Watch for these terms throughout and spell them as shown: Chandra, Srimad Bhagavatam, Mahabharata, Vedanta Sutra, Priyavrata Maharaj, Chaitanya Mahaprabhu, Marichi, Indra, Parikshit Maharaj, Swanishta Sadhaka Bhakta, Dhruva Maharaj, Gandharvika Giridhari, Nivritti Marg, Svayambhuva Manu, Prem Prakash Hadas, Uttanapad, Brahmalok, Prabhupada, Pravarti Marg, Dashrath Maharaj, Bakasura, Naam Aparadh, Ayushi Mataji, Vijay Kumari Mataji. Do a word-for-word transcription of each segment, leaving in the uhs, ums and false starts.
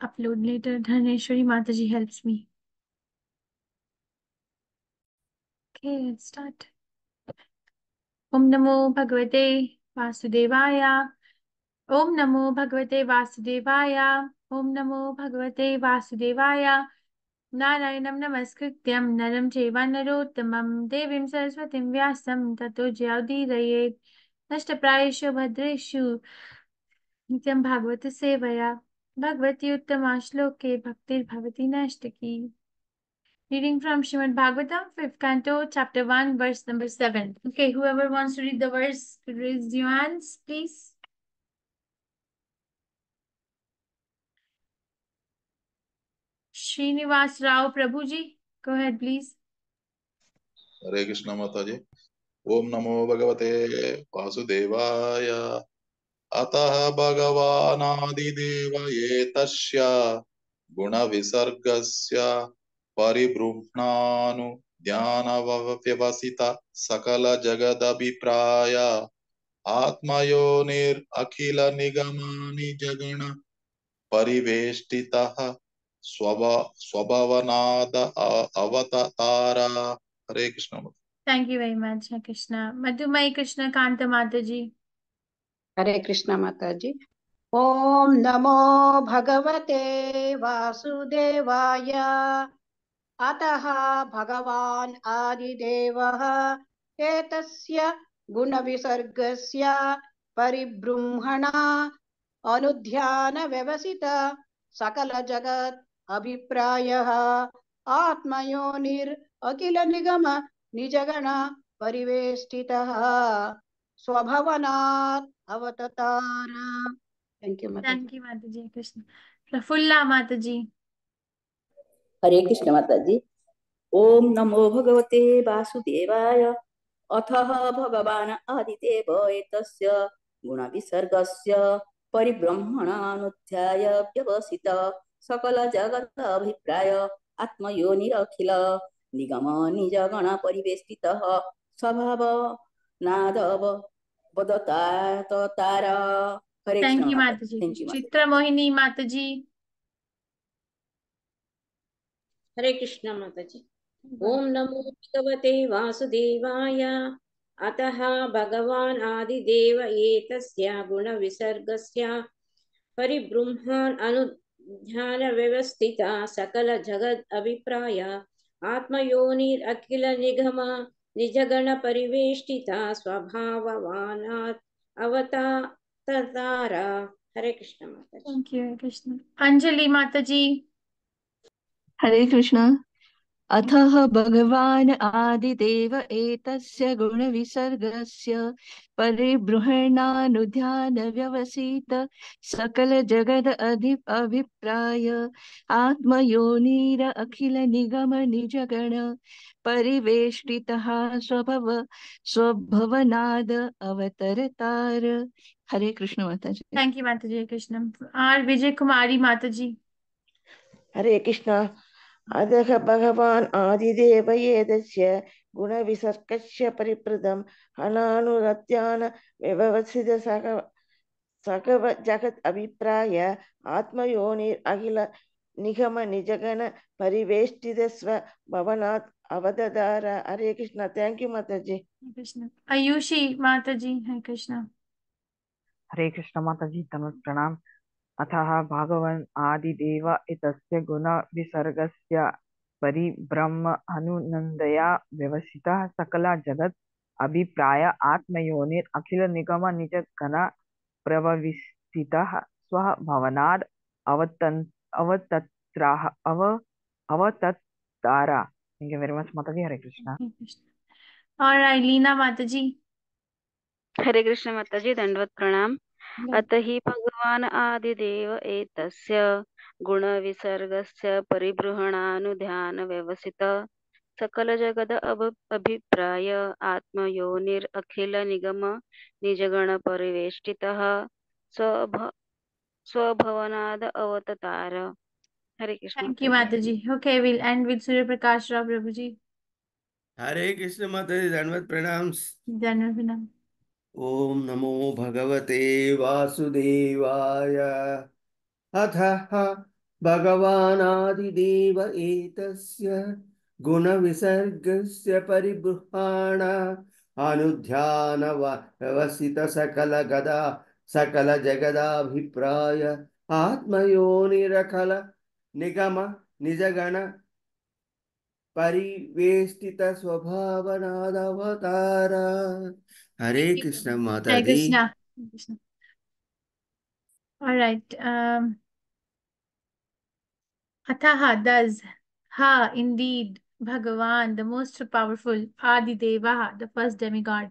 Upload later. Dhaneshwari Mataji helps me. Okay, let's start. Om Namo Bhagavate Vasudevaya. Om Namo Bhagavate Vasudevaya. Om Namo Bhagavate Vasudevaya. Narayanam Namaskrityam Naram Chaiva Narottamam Devim Saraswatim Vyasam Tato Jyavdirayet Nashtaprayeshu Bhadreshu Nityam Bhagavata Sevaya. Bhagavati Uttama Shloke Bhaktir Bhavati Nashtaki. Reading from Srimad Bhagavatam, fifth Canto, Chapter one, Verse number seven. Okay, whoever wants to read the verse, raise your hands, please. Srinivas Rao Prabhuji, go ahead, please. Hare Krishna Mataji. Om Namo Bhagavate Vasudevaya. Atah Bhagavanadi Deva Yetasya Guna Visargasya Paribruhnanu Dhyana Vavavavasita Sakala Jagadabipraya Atmayonir Akhila Nigamani Jagana Pariveshtitaha Swabha Swabhavanada Avatatara. Hare Krishna. Thank you very much, Hare Krishna. Madhu Mai Krishna Kanta Mataji. Hare Krishna Mataji. Om Namo Bhagavate Vasudevaya. Ataha Bhagavan Adidevaha Etasya Gunavisargasya Paribruhana Anudhyana Vavasita Sakala Jagat Abhiprayaha Atmayonir Akila Nigama Nijagana Parivestitaha Swabhavanat Avatatara. Thank you, Mataji. Thank you, Mataji. Krishna. Prafulla Mataji. Hare Krishna Mataji. Om Namo Bhagavate Vasudevaya. Athaha Bhagavana Aditeva Etasya Guna Visargasya Paribramhana Nudhyaya Vyavasita Sakala Jagata Abhipraya Atmayoni Akhila Nigama Nijagana Parivestitaha Swabhava Nadava. Thank you, Mataji. Thank you, Mataji. Chitra Mohini Mataji. Hare Krishna Mataji. Om Namo Bhagavate Vasudevaya. Ataha Bhagavan Adi Deva Etasya Guna Visargasya Paribruhan Anudhyana Vavastita Sakala Jagat Abhipraya Atmayonir Akila Nigama Nijagana Pariveshtita Swabhavavanat Avata Tatara. Hare Krishna Mataji. Thank you, Hare Krishna. Anjali Mataji. Hare Krishna. Athaha Bhagavan Adi Deva Etasya Guna Visargasya Paribruhana Nudhyana Vyavasita Sakala Jagad Adhip Abhipraya Atma Yonira Akhila Nigama Nijagana Pariveshtitaha Swabhava Swabhavanada Avataratara. Hare Krishna Mataji. Thank you, Mataji. Krishna. Our Vijay Kumari Mataji. Hare Krishna. Adaha Bhagavan Adideva Yedasya Guna Visargasya Paripradam Hananu Ratyana Vevavasida Sakava Sakava Jagat Abhipraya Atma Yonir Akhila Nigama Nijagana Pariveshtidasva Bhavanat Avadadara. Hare Krishna. Thank you, Mataji. Hare Krishna. Ayushi Mataji. Hare Krishna. Hare Krishna Mataji. Tanut Pranam. Athaha Bhagavan Adi Deva Etasya Guna Visargasya Pari Brahma Anunandaya Vivasita Sakala Jagat Abhipraya Atmayonir Akhila Nigama Nijagana Pravavistita Swaha Bhavanad Avatan Avatatraha Ava Avatatara. Thank you very much, Mataji. Hare Krishna. Alright, Leena Mataji. Hare Krishna Mataji, Dandavat Pranam. Atahi Bhagavan Adideva Etasya Guna Visargasya Paribruhananu Dhyana Vavasita Sakala Jagada Abhipraya Atma Yonir Akhila Nigama Nijagana Pariveshtitaha Swabhavanada Avatatara. Hare Krishna. Thank you, Mataji. Okay, we'll end with Surya Prakash Rao Prabhuji. Hare Krishna Mataji, Dhanvat Pranams. Dhanvat Pranam. Om Namo Bhagavate Vasudevaya. Athaha Bhagavanadi Deva Etasya Guna Visargasya Paribruhana Anudhyana Vasita Sakala Gada Sakala Jagada Vipraya Atma Yoni Rakala Nigama Nijagana Parivestita Swabhavanadavatara. Hare Krishna Mataji. Hare Krishna. Krishna. All right. Um, Ataha does. Ha, indeed. Bhagavan, the most powerful. Adidevaha, the first demigod.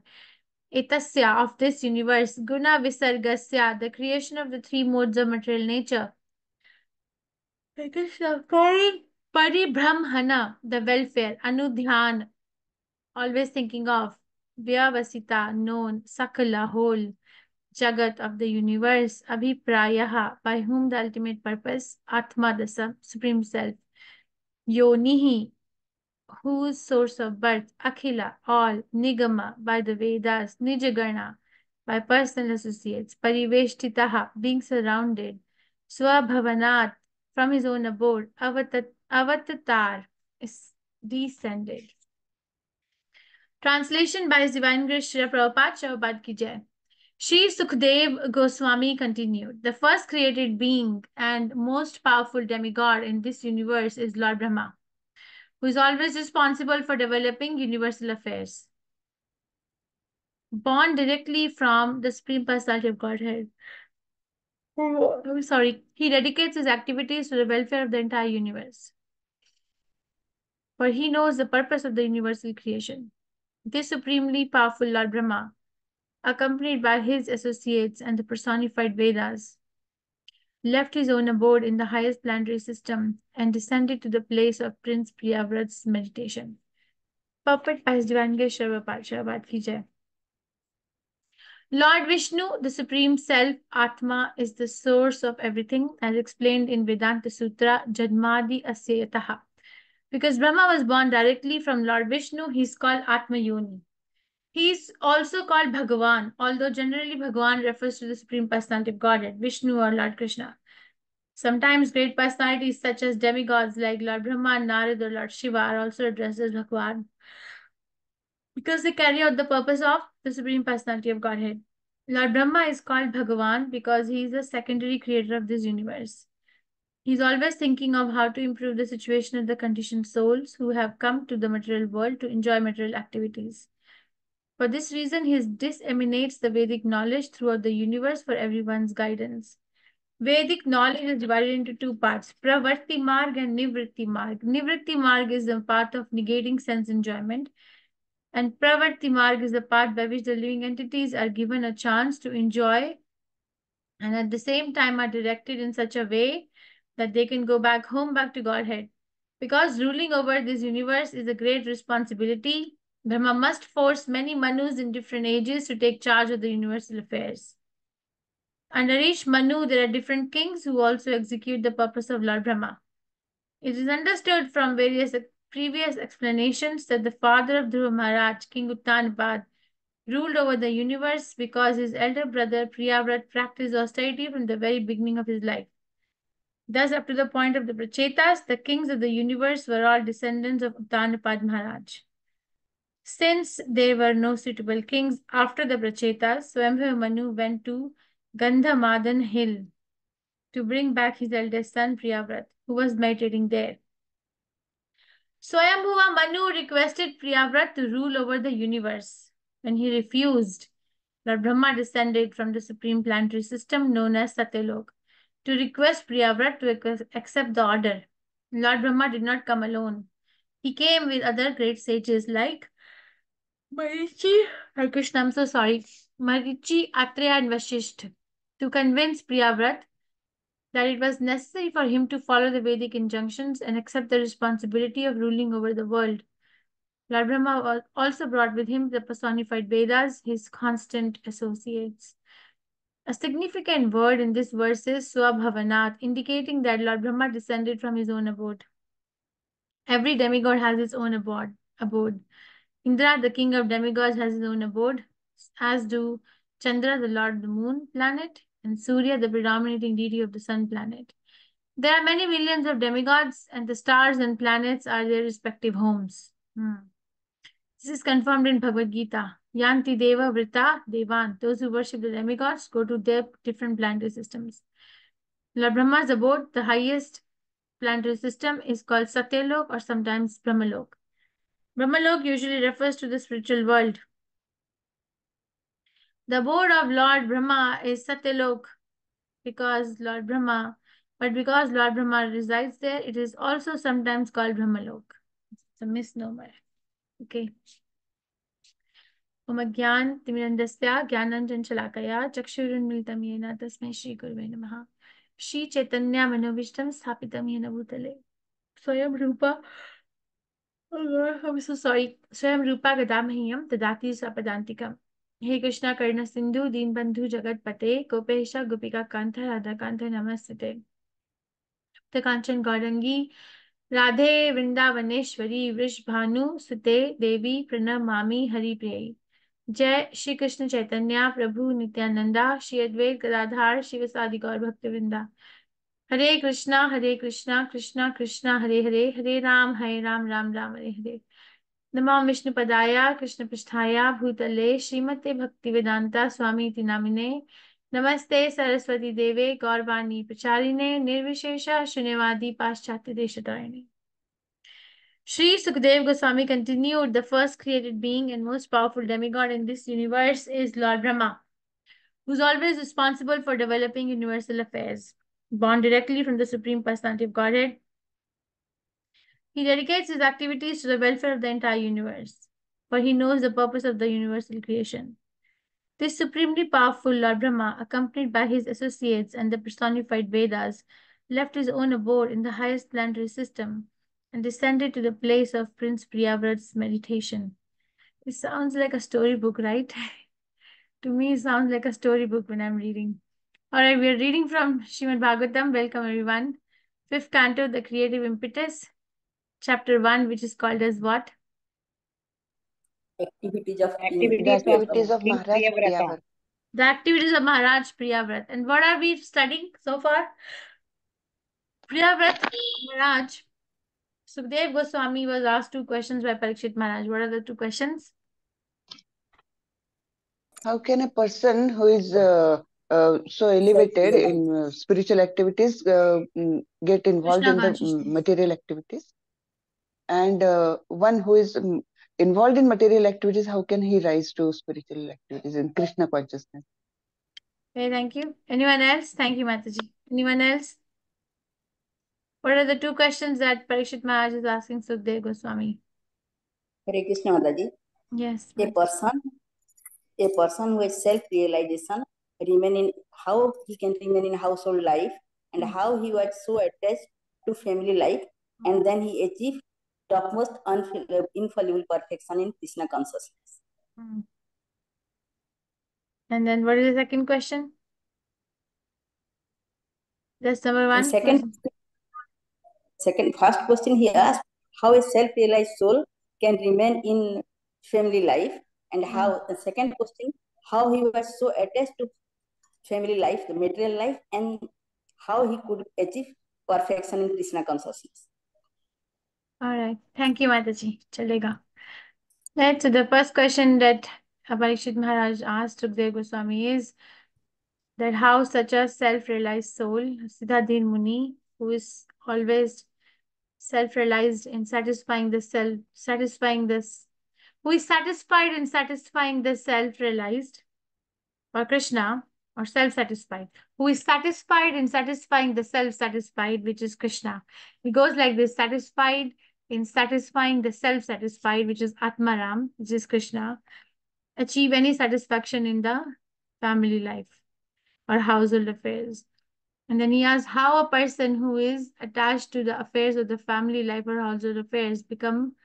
Etasya, of this universe. Guna Visargasya, the creation of the three modes of material nature. Hare Krishna. Pari. Paribramhana, the welfare. Anudhyan, always thinking of. Vyavasita, known. Sakala, whole. Jagat, of the universe. Abhiprayaha, by whom the ultimate purpose. Atma, the supreme self. Yonihi, whose source of birth. Akhila, all. Nigama, by the Vedas. Nijagana, by personal associates. Pariveshtitaha, being surrounded. Swabhavanat, from his own abode. Avatat, Avatatar, is descended. Translation by His Divine Grace Srila Prabhupada, Prabhupada Ki Jai. Shri Shukadeva Goswami continued, the first created being and most powerful demigod in this universe is Lord Brahma, who is always responsible for developing universal affairs. Born directly from the Supreme Personality of Godhead, oh, sorry, he dedicates his activities to the welfare of the entire universe. For he knows the purpose of the universal creation. This supremely powerful Lord Brahma, accompanied by his associates and the personified Vedas, left his own abode in the highest planetary system and descended to the place of Prince Priyavrata's meditation. Puppet by His Divine Grace Srila Prabhupada Ki Jai. Lord Vishnu, the Supreme Self, Atma, is the source of everything, as explained in Vedanta Sutra, Jadmadi Asyataha. Because Brahma was born directly from Lord Vishnu, he is called Atma Yoni. He is also called Bhagavan, although generally Bhagavan refers to the Supreme Personality of Godhead, Vishnu or Lord Krishna. Sometimes great personalities such as demigods like Lord Brahma, Narad or Lord Shiva are also addressed as Bhagavan, because they carry out the purpose of the Supreme Personality of Godhead. Lord Brahma is called Bhagavan because he is the secondary creator of this universe. He is always thinking of how to improve the situation of the conditioned souls who have come to the material world to enjoy material activities. For this reason, he disseminates the Vedic knowledge throughout the universe for everyone's guidance. Vedic knowledge is divided into two parts, Pravarti Marg and Nivritti Marg. Nivritti Marg is the path of negating sense enjoyment, and Pravarti Marg is the path by which the living entities are given a chance to enjoy and at the same time are directed in such a way that they can go back home, back to Godhead. Because ruling over this universe is a great responsibility, Brahma must force many Manus in different ages to take charge of the universal affairs. Under each Manu, there are different kings who also execute the purpose of Lord Brahma. It is understood from various previous explanations that the father of Dhruva Maharaj, King Uttanapad, ruled over the universe because his elder brother Priyavrata practiced austerity from the very beginning of his life. Thus, up to the point of the Prachetas, the kings of the universe were all descendants of Uttanapad Maharaj. Since there were no suitable kings after the Prachetas, Svayambhuva Manu went to Gandhamadan hill to bring back his eldest son Priyavrata, who was meditating there. Svayambhuva Manu requested Priyavrata to rule over the universe. When he refused, Lord Brahma descended from the supreme planetary system known as Satyaloka to request Priyavrata to accept the order. Lord Brahma did not come alone. He came with other great sages like Marichi, Hare Krishna, I'm so sorry, Marichi, Atreya and Vasishtha, to convince Priyavrata that it was necessary for him to follow the Vedic injunctions and accept the responsibility of ruling over the world. Lord Brahma also brought with him the personified Vedas, his constant associates. A significant word in this verse is Swabhavanat, indicating that Lord Brahma descended from his own abode. Every demigod has his own abode. abode. Indra, the king of demigods, has his own abode, as do Chandra, the lord of the moon planet, and Surya, the predominating deity of the sun planet. There are many millions of demigods, and the stars and planets are their respective homes. Hmm. This is confirmed in Bhagavad Gita. Yanti deva vrita devan. Those who worship the demigods go to their different planetary systems. Lord Brahma's abode, the highest planetary system, is called Satyaloka or sometimes Brahmalok. Brahmalok usually refers to the spiritual world. The abode of Lord Brahma is Satyaloka because Lord Brahma, but because Lord Brahma resides there, it is also sometimes called Brahmalok. It's a misnomer. Okay. Omagyan timirandasya gyananjan shalakaya chakshurunmilitam yena tasmai shri gurave namaha. Shri Chaitanya Manavishtam Sthapitam Yena Bhutale. Swayam Rupa. Oh God, I'm so sorry. Swayam Rupa Gadamahiyam Tadati Sapadantikam. Hey Krishna Karna Sindhu Deen Bandhu Jagat Pate Kopesha Gopika Kantha Radha Kantha Namastate. The Kanchan Gaurangi Radhe Vrindavaneshwari Vrishbhanu Sute Devi Pranamami Hari Priyayi. Jai Shri Krishna Chaitanya Prabhu Nityananda Shri Advaita Gadadhar Shri Vasadi Gaur Bhaktivinda. Hare Krishna Hare Krishna Krishna Krishna Hare Hare Hare Ram Hare Ram Ram Ram Hare Hare. Namah Vishnu Padaya Krishna Pristhaya Bhutale Srimate Bhaktivedanta Swami Tinamine. Namaste Saraswati Deve Gaurvani Pracharine Nirvishesha Shunevadi Paschati Deshatarine. Shri Shukadeva Goswami continued, the first created being and most powerful demigod in this universe is Lord Brahma, who is always responsible for developing universal affairs. Born directly from the Supreme Personality of Godhead, he dedicates his activities to the welfare of the entire universe, for he knows the purpose of the universal creation. This supremely powerful Lord Brahma, accompanied by his associates and the personified Vedas, left his own abode in the highest planetary system and descended to the place of Prince Priyavrata's meditation. It sounds like a storybook, right? To me, it sounds like a storybook when I'm reading. All right, we are reading from Srimad Bhagavatam. Welcome, everyone. Fifth canto, The Creative Impetus, chapter one, which is called as what? Activities of Activities, activities of, of Maharaj Priyavrata. Priyavrata. The activities of Maharaj Priyavrata. And what are we studying so far? Priyavrata Maharaj. Shukadeva Goswami was asked two questions by Parikshit Maharaj. What are the two questions? How can a person who is uh, uh, so elevated in uh, spiritual activities uh, get involved Krishna in the material activities? And uh, one who is um, involved in material activities, how can he rise to spiritual activities in Krishna consciousness? Okay, thank you. Anyone else? Thank you, Mataji. Anyone else? What are the two questions that Parikshit Maharaj is asking Shukadeva Goswami? Hare Krishna Mataji. Yes. A person, a person who has self-realization, remain in how he can remain in household life and how he was so attached to family life, and then he achieved topmost infallible perfection in Krishna consciousness. And then what is the second question? That's number one. The second question. Second, first question he asked, how a self-realized soul can remain in family life, and how, the second question, how he was so attached to family life, the material life, and how he could achieve perfection in Krishna consciousness. All right. Thank you, Mataji. Chalega. Right. So the first question that Parikshit Maharaj asked Shukadeva Goswami is that how such a self-realized soul, Siddhadin Muni, who is always self-realized in satisfying the self, satisfying this, who is satisfied in satisfying the self-realized, or Krishna, or self-satisfied, who is satisfied in satisfying the self-satisfied, which is Krishna. It goes like this: satisfied in satisfying the self-satisfied, which is Atmaram, which is Krishna, achieve any satisfaction in the family life or household affairs. And then he asks how a person who is attached to the affairs of the family life or household affairs become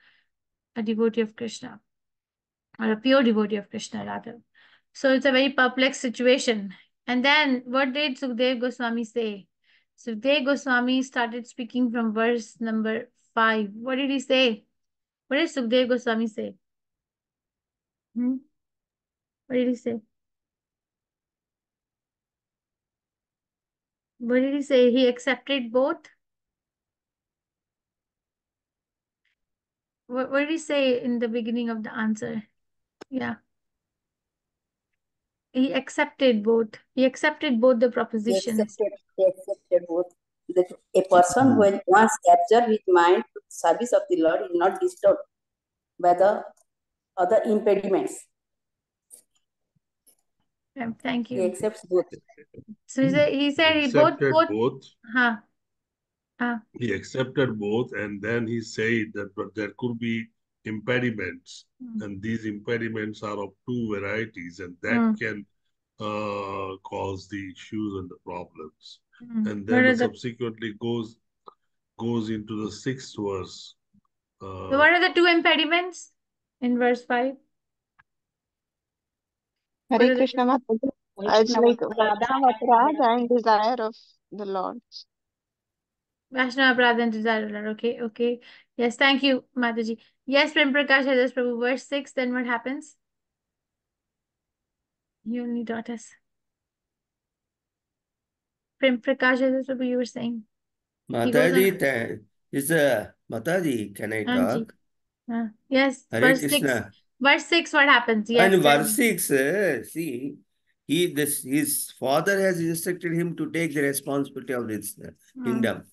a devotee of Krishna, or a pure devotee of Krishna rather. So it's a very perplexed situation. And then what did Shukadeva Goswami say? Shukadeva Goswami started speaking from verse number five. What did he say? What did Shukadeva Goswami say? Hmm? What did he say? What did he say? He accepted both? What, what did he say in the beginning of the answer? Yeah. He accepted both. He accepted both the propositions. He accepted, he accepted both. That a person who once captured with mind to the service of the Lord is not disturbed by the other impediments. Thank you. He accepts both. So he said he, said he both, both. both. Huh. Huh. He accepted both, and then he said that but there could be impediments, mm. and these impediments are of two varieties, and that mm. can uh, cause the issues and the problems. Mm. And then subsequently the... goes goes into the sixth verse. Uh, so what are the two impediments in verse five? Hare Krishna Mahaprabhu. It's like Vaishnava Prada and desire of the Lord. Vaishnava Prada and desire of the Lord. Okay, okay. Yes, thank you, Mataji. Yes, Prem Prakash Hadas Prabhu. Verse six, then what happens? You only taught us. Prem Prakash Hadas Prabhu, you were saying. Mataji, is a Mataji, can I talk? Uh, yes, Hare verse Krishna. six. Verse six, what happens? Yes, and verse six, uh, see, he this his father has instructed him to take the responsibility of this uh, mm. kingdom.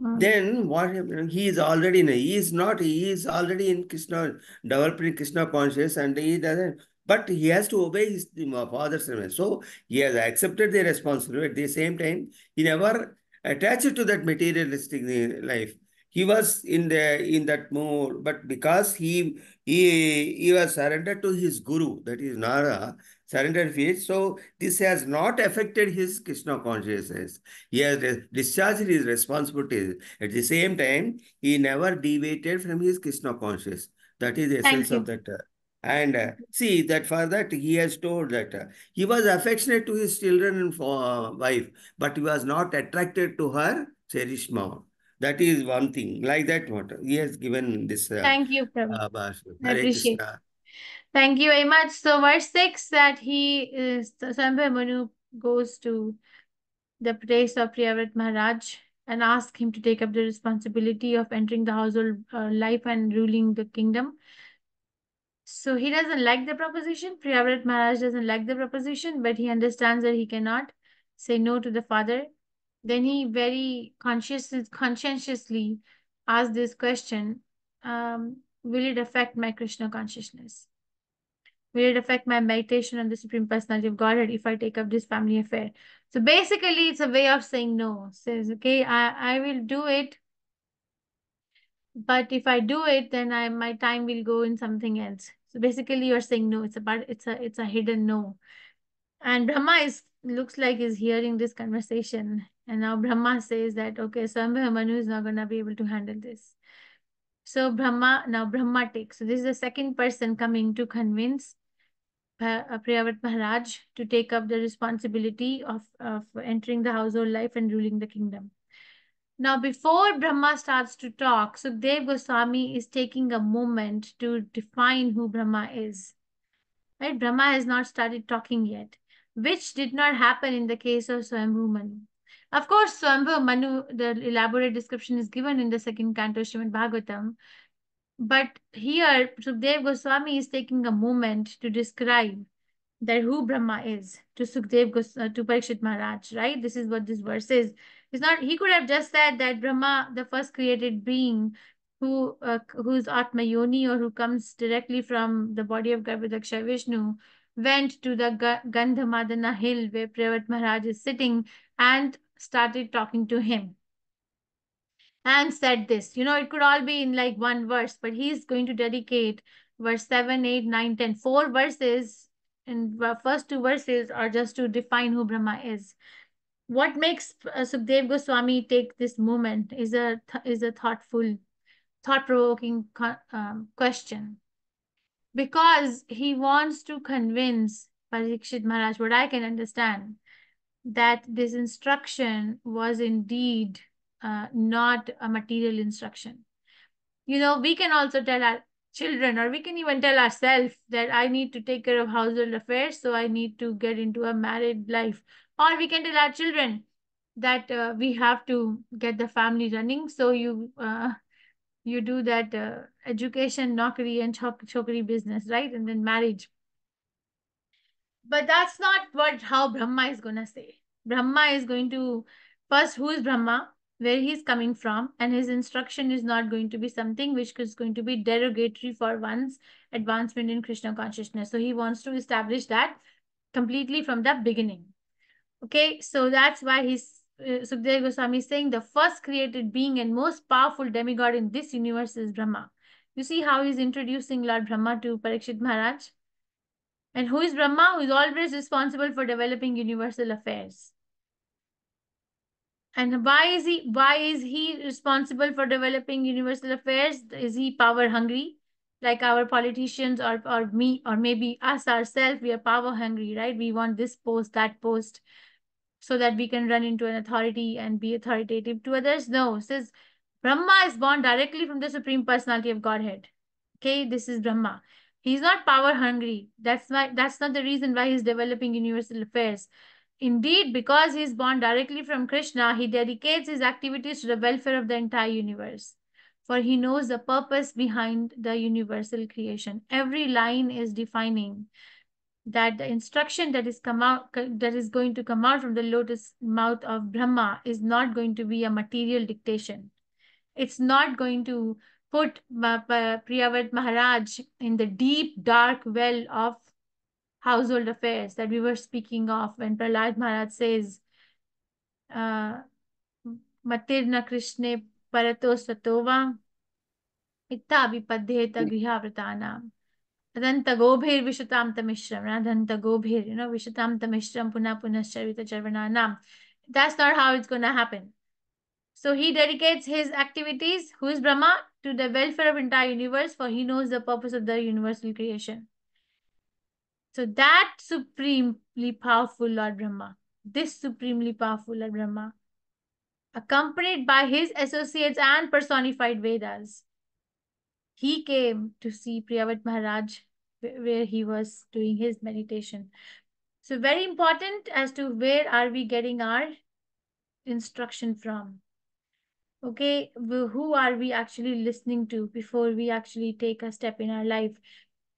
Mm. Then what happened? He is already in. He is not. He is already in Krishna, developing Krishna consciousness, and he doesn't. But he has to obey his uh, father's command. So he has accepted the responsibility. At the same time, he never attached to that materialistic life. He was in the in that mode, but because he he he was surrendered to his guru, that is Nara, surrendered faith. So this has not affected his Krishna consciousness. He has discharged his responsibilities. At the same time, he never deviated from his Krishna consciousness. That is the essence of that. And uh, see that for that he has told that uh, he was affectionate to his children and uh, wife, but he was not attracted to her cherishma. That is one thing. Like that, what he has given this. Uh, Thank you, Prabhu. Uh, I appreciate it. Thank you very much. So, verse six, that he is Svayambhuva Manu goes to the place of Priyavrata Maharaj and asks him to take up the responsibility of entering the household uh, life and ruling the kingdom. So, he doesn't like the proposition. Priyavrata Maharaj doesn't like the proposition, but he understands that he cannot say no to the father. Then he very conscious, conscientiously asked this question, um, will it affect my Krishna consciousness? Will it affect my meditation on the Supreme Personality of Godhead if I take up this family affair? So basically, it's a way of saying no. Says, okay, I, I will do it. But if I do it, then I my time will go in something else. So basically, you're saying no. It's about it's a it's a hidden no. And Brahma is looks like he's hearing this conversation. And now Brahma says that, okay, Svayambhuva Manu is not going to be able to handle this. So Brahma, now Brahma takes. So this is the second person coming to convince Priyavrata Maharaj to take up the responsibility of, of entering the household life and ruling the kingdom. Now before Brahma starts to talk, Shukadeva Goswami is taking a moment to define who Brahma is. Right? Brahma has not started talking yet, which did not happen in the case of Svayambhuva Manu. Of course, Svayambhuva Manu, the elaborate description is given in the second canto, Srimad Bhagavatam. But here, Shukadeva Goswami is taking a moment to describe that who Brahma is to Shukadeva Goswami, to Parikshit Maharaj, right? This is what this verse is. It's not, he could have just said that Brahma, the first created being who uh, whose Atma Yoni or who comes directly from the body of Garbhodakshaya Vishnu, went to the Gandhamadana hill where Priyavrata Maharaj is sitting and started talking to him and said this. You know, it could all be in like one verse, but he's going to dedicate verse seven, eight, nine, ten. Four verses, and the first two verses are just to define who Brahma is. What makes uh, Shukadeva Goswami take this moment is a, th is a thoughtful, thought-provoking um, question. Because he wants to convince Parikshit Maharaj, what I can understand, that this instruction was indeed uh, not a material instruction. You know, we can also tell our children, or we can even tell ourselves that I need to take care of household affairs, so I need to get into a married life. Or we can tell our children that uh, we have to get the family running. So you uh, you do that uh, education, naukri, and chokri business, right? And then marriage. But that's not what how Brahma is going to say. Brahma is going to, first, who is Brahma, where he's coming from, and his instruction is not going to be something which is going to be derogatory for one's advancement in Krishna consciousness. So he wants to establish that completely from the beginning. Okay, so that's why he's, uh, Shukadeva Goswami is saying the first created being and most powerful demigod in this universe is Brahma. You see how he's introducing Lord Brahma to Parikshit Maharaj? And who is Brahma? Who is always responsible for developing universal affairs. And why is he, why is he responsible for developing universal affairs? Is he power hungry? Like our politicians or, or me or maybe us ourselves, we are power hungry, right? We want this post, that post, so that we can run into an authority and be authoritative to others. No, it says Brahma is born directly from the Supreme Personality of Godhead. Okay, this is Brahma. He's not power hungry. That's why, that's not the reason why he's developing universal affairs. Indeed, because he is born directly from Krishna, he dedicates his activities to the welfare of the entire universe. For he knows the purpose behind the universal creation. Every line is defining that the instruction that is come out, that is going to come out from the lotus mouth of Brahma is not going to be a material dictation. It's not going to put Priyavrata Maharaj in the deep, dark well of household affairs that we were speaking of when Prahlad Maharaj says, uh, Matirna Krishne Parato Satova Itta Vipadheta Grihavratanam Adanta Gobhir Vishutam Tamishram Adanta Gobhir, you know, Vishutam Tamishram Puna Punascharvita Charvananam. That's not how it's going to happen. So he dedicates his activities, who is Brahma, to the welfare of entire universe, for he knows the purpose of the universal creation. So that supremely powerful Lord Brahma, this supremely powerful Lord Brahma, accompanied by his associates and personified Vedas, he came to see Priyavrata Maharaj where he was doing his meditation. So very important as to where are we getting our instruction from. Okay, who are we actually listening to before we actually take a step in our life?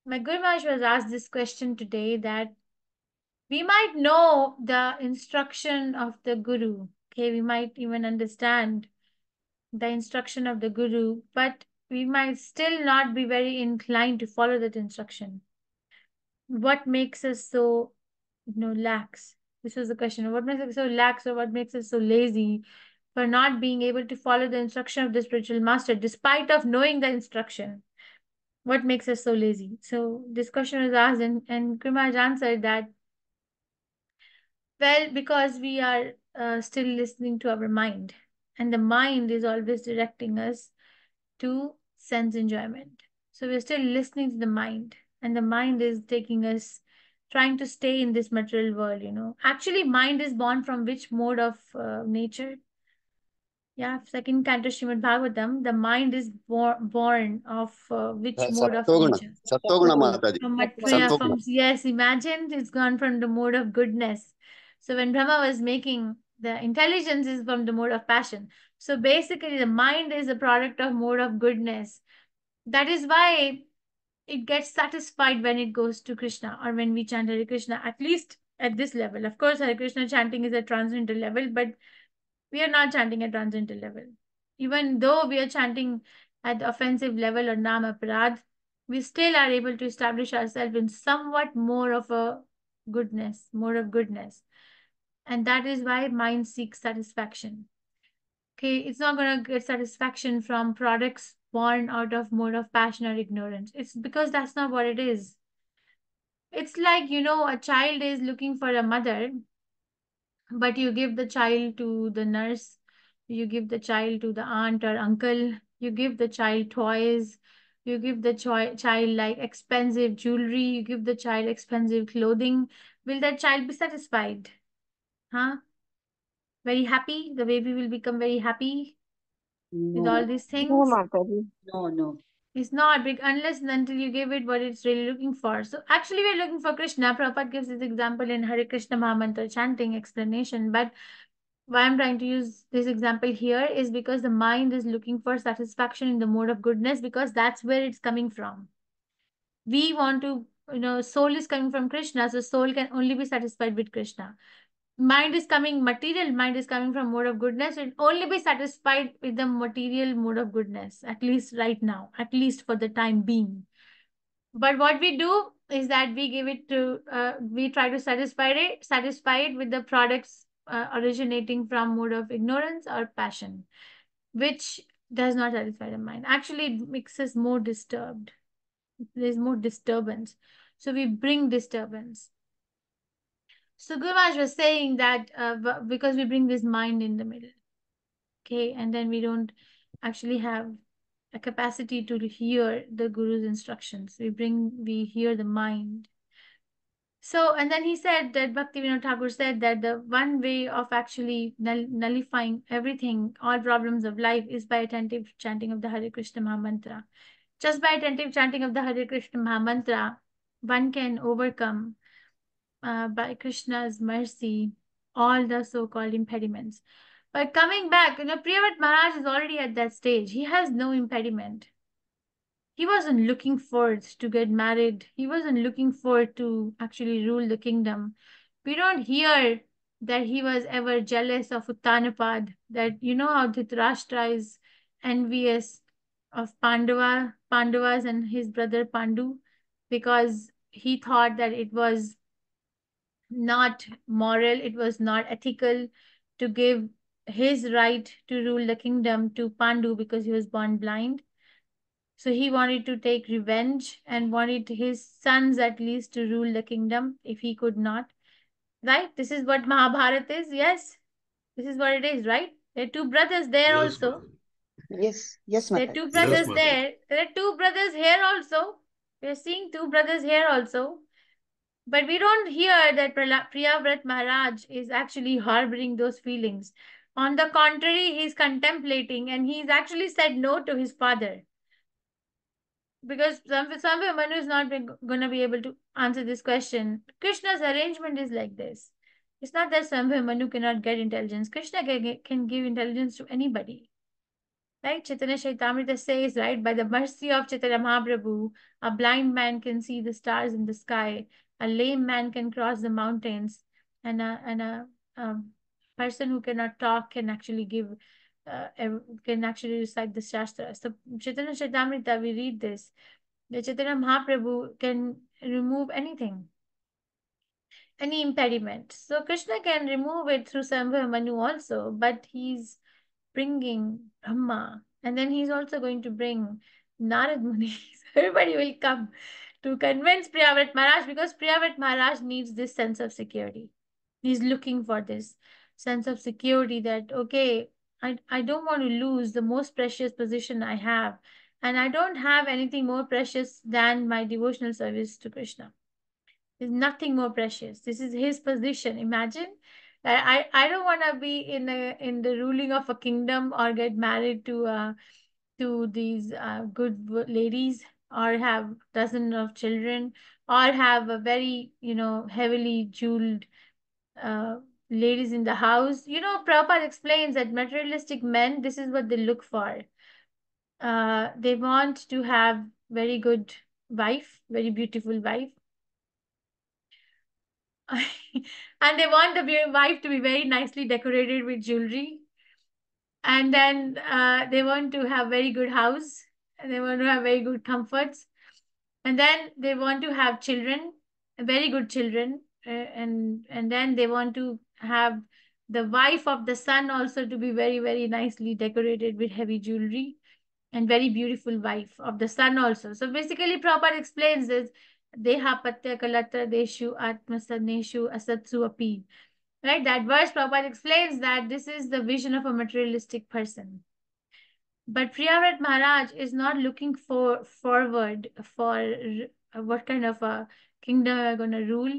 My Guru Maharaj was asked this question today, that we might know the instruction of the Guru. Okay, we might even understand the instruction of the Guru, but we might still not be very inclined to follow that instruction. What makes us so, you know, lax? This was the question. What makes us so lax, or what makes us so lazy for not being able to follow the instruction of the spiritual master despite of knowing the instruction? What makes us so lazy? So this question was asked, and, and Guru Maharaj answered that, well, because we are uh, still listening to our mind, and the mind is always directing us to sense enjoyment. So we're still listening to the mind, and the mind is taking us, trying to stay in this material world, you know. Actually, mind is born from which mode of uh, nature? Yeah, second canto Srimad Bhagavatam, the mind is bor born of uh, which uh, mode of nature? Sattoguna, Mataji. From Sattoguna. From, yes, imagine it's gone from the mode of goodness. So when Brahma was making, the intelligence is from the mode of passion. So basically the mind is a product of mode of goodness. That is why it gets satisfied when it goes to Krishna, or when we chant Hare Krishna, at least at this level. Of course, Hare Krishna chanting is a transcendental level, but we are not chanting at transcendental level. Even though we are chanting at the offensive level or Naam Aparadh, we still are able to establish ourselves in somewhat more of a goodness, more of goodness. And that is why mind seeks satisfaction. Okay, it's not going to get satisfaction from products born out of mode of passion or ignorance. It's because that's not what it is. It's like, you know, a child is looking for a mother, but you give the child to the nurse, you give the child to the aunt or uncle, you give the child toys, you give the child like expensive jewelry, you give the child expensive clothing. Will that child be satisfied? Huh? Very happy? The baby will become very happy no. with all these things? No, no, no. It's not big unless and until you give it what it's really looking for. So actually we're looking for Krishna. Prabhupada gives this example in Hare Krishna Mahamantra chanting explanation. But Why I'm trying to use this example here is because the mind is looking for satisfaction in the mode of goodness, because that's where it's coming from. We want to, you know, soul is coming from Krishna, so soul can only be satisfied with Krishna. Mind is coming, material mind is coming from mode of goodness, so it only be satisfied with the material mode of goodness, at least right now, at least for the time being. But what we do is that we give it to, uh, we try to satisfy it, satisfy it with the products Uh, originating from mode of ignorance or passion, which does not satisfy the mind. Actually, it makes us more disturbed. There's more disturbance. So we bring disturbance. So Guru Maharaj was saying that uh, because we bring this mind in the middle, okay, and then we don't actually have a capacity to hear the Guru's instructions. We bring, we hear the mind. So, and then he said that Bhaktivinoda Thakura said that the one way of actually null nullifying everything, all problems of life, is by attentive chanting of the Hare Krishna Mahamantra. Just by attentive chanting of the Hare Krishna Mahamantra, one can overcome uh, by Krishna's mercy all the so-called impediments. But coming back, you know, Priyavrata Maharaj is already at that stage. He has no impediment. He wasn't looking forward to get married. He wasn't looking forward to actually rule the kingdom. We don't hear that he was ever jealous of Uttanapad, that you know how Dhritarashtra is envious of Pandava, Pandavas and his brother Pandu, because he thought that it was not moral, it was not ethical to give his right to rule the kingdom to Pandu because he was born blind. So he wanted to take revenge and wanted his sons at least to rule the kingdom if he could not. Right? This is what Mahabharata is. Yes. This is what it is, right? There are two brothers there yes, also. Mother. Yes. Yes, Mother. There are two brothers yes, there. There are two brothers here also. We are seeing two brothers here also. But we don't hear that Priyavrata Maharaj is actually harboring those feelings. On the contrary, he is contemplating and he's actually said no to his father. Because some, some Manu is not going to be able to answer this question. Krishna's arrangement is like this. It's not that Svayambhuva Manu cannot get intelligence. Krishna can, can give intelligence to anybody. Right? Chaitanya Charitamrita says, right, by the mercy of Chaitanya Mahaprabhu, a blind man can see the stars in the sky, a lame man can cross the mountains, and a, and a, a person who cannot talk can actually give Uh, can actually recite the Shastras. So Chaitanya Charitamrita, we read this. The Chaitanya Mahaprabhu can remove anything, any impediment. So Krishna can remove it through Svayambhuva Manu also, but he's bringing Brahma. And then he's also going to bring Narad Muni. So everybody will come to convince Priyavrata Maharaj, because Priyavrata Maharaj needs this sense of security. He's looking for this sense of security that, okay, I, I don't want to lose the most precious position I have. And I don't have anything more precious than my devotional service to Krishna. There's nothing more precious. This is his position. Imagine that I, I don't want to be in a, in the ruling of a kingdom, or get married to uh, to these uh, good ladies, or have dozens of children, or have a very, you know, heavily jeweled uh, ladies in the house. You know, Prabhupada explains that materialistic men, this is what they look for. Uh, they want to have very good wife, very beautiful wife. And they want the wife to be very nicely decorated with jewelry. And then uh, they want to have very good house. And they want to have very good comforts. And then they want to have children, very good children. Uh, and, and then they want to have the wife of the son also to be very, very nicely decorated with heavy jewelry, and very beautiful wife of the son also. So basically Prabhupada explains this, Deha Patya Kalatra Deshu Atmasaneshu Asatsu Api. Right? That verse Prabhupada explains that this is the vision of a materialistic person. But Priyavrata Maharaj is not looking for forward for what kind of a kingdom we are going to rule,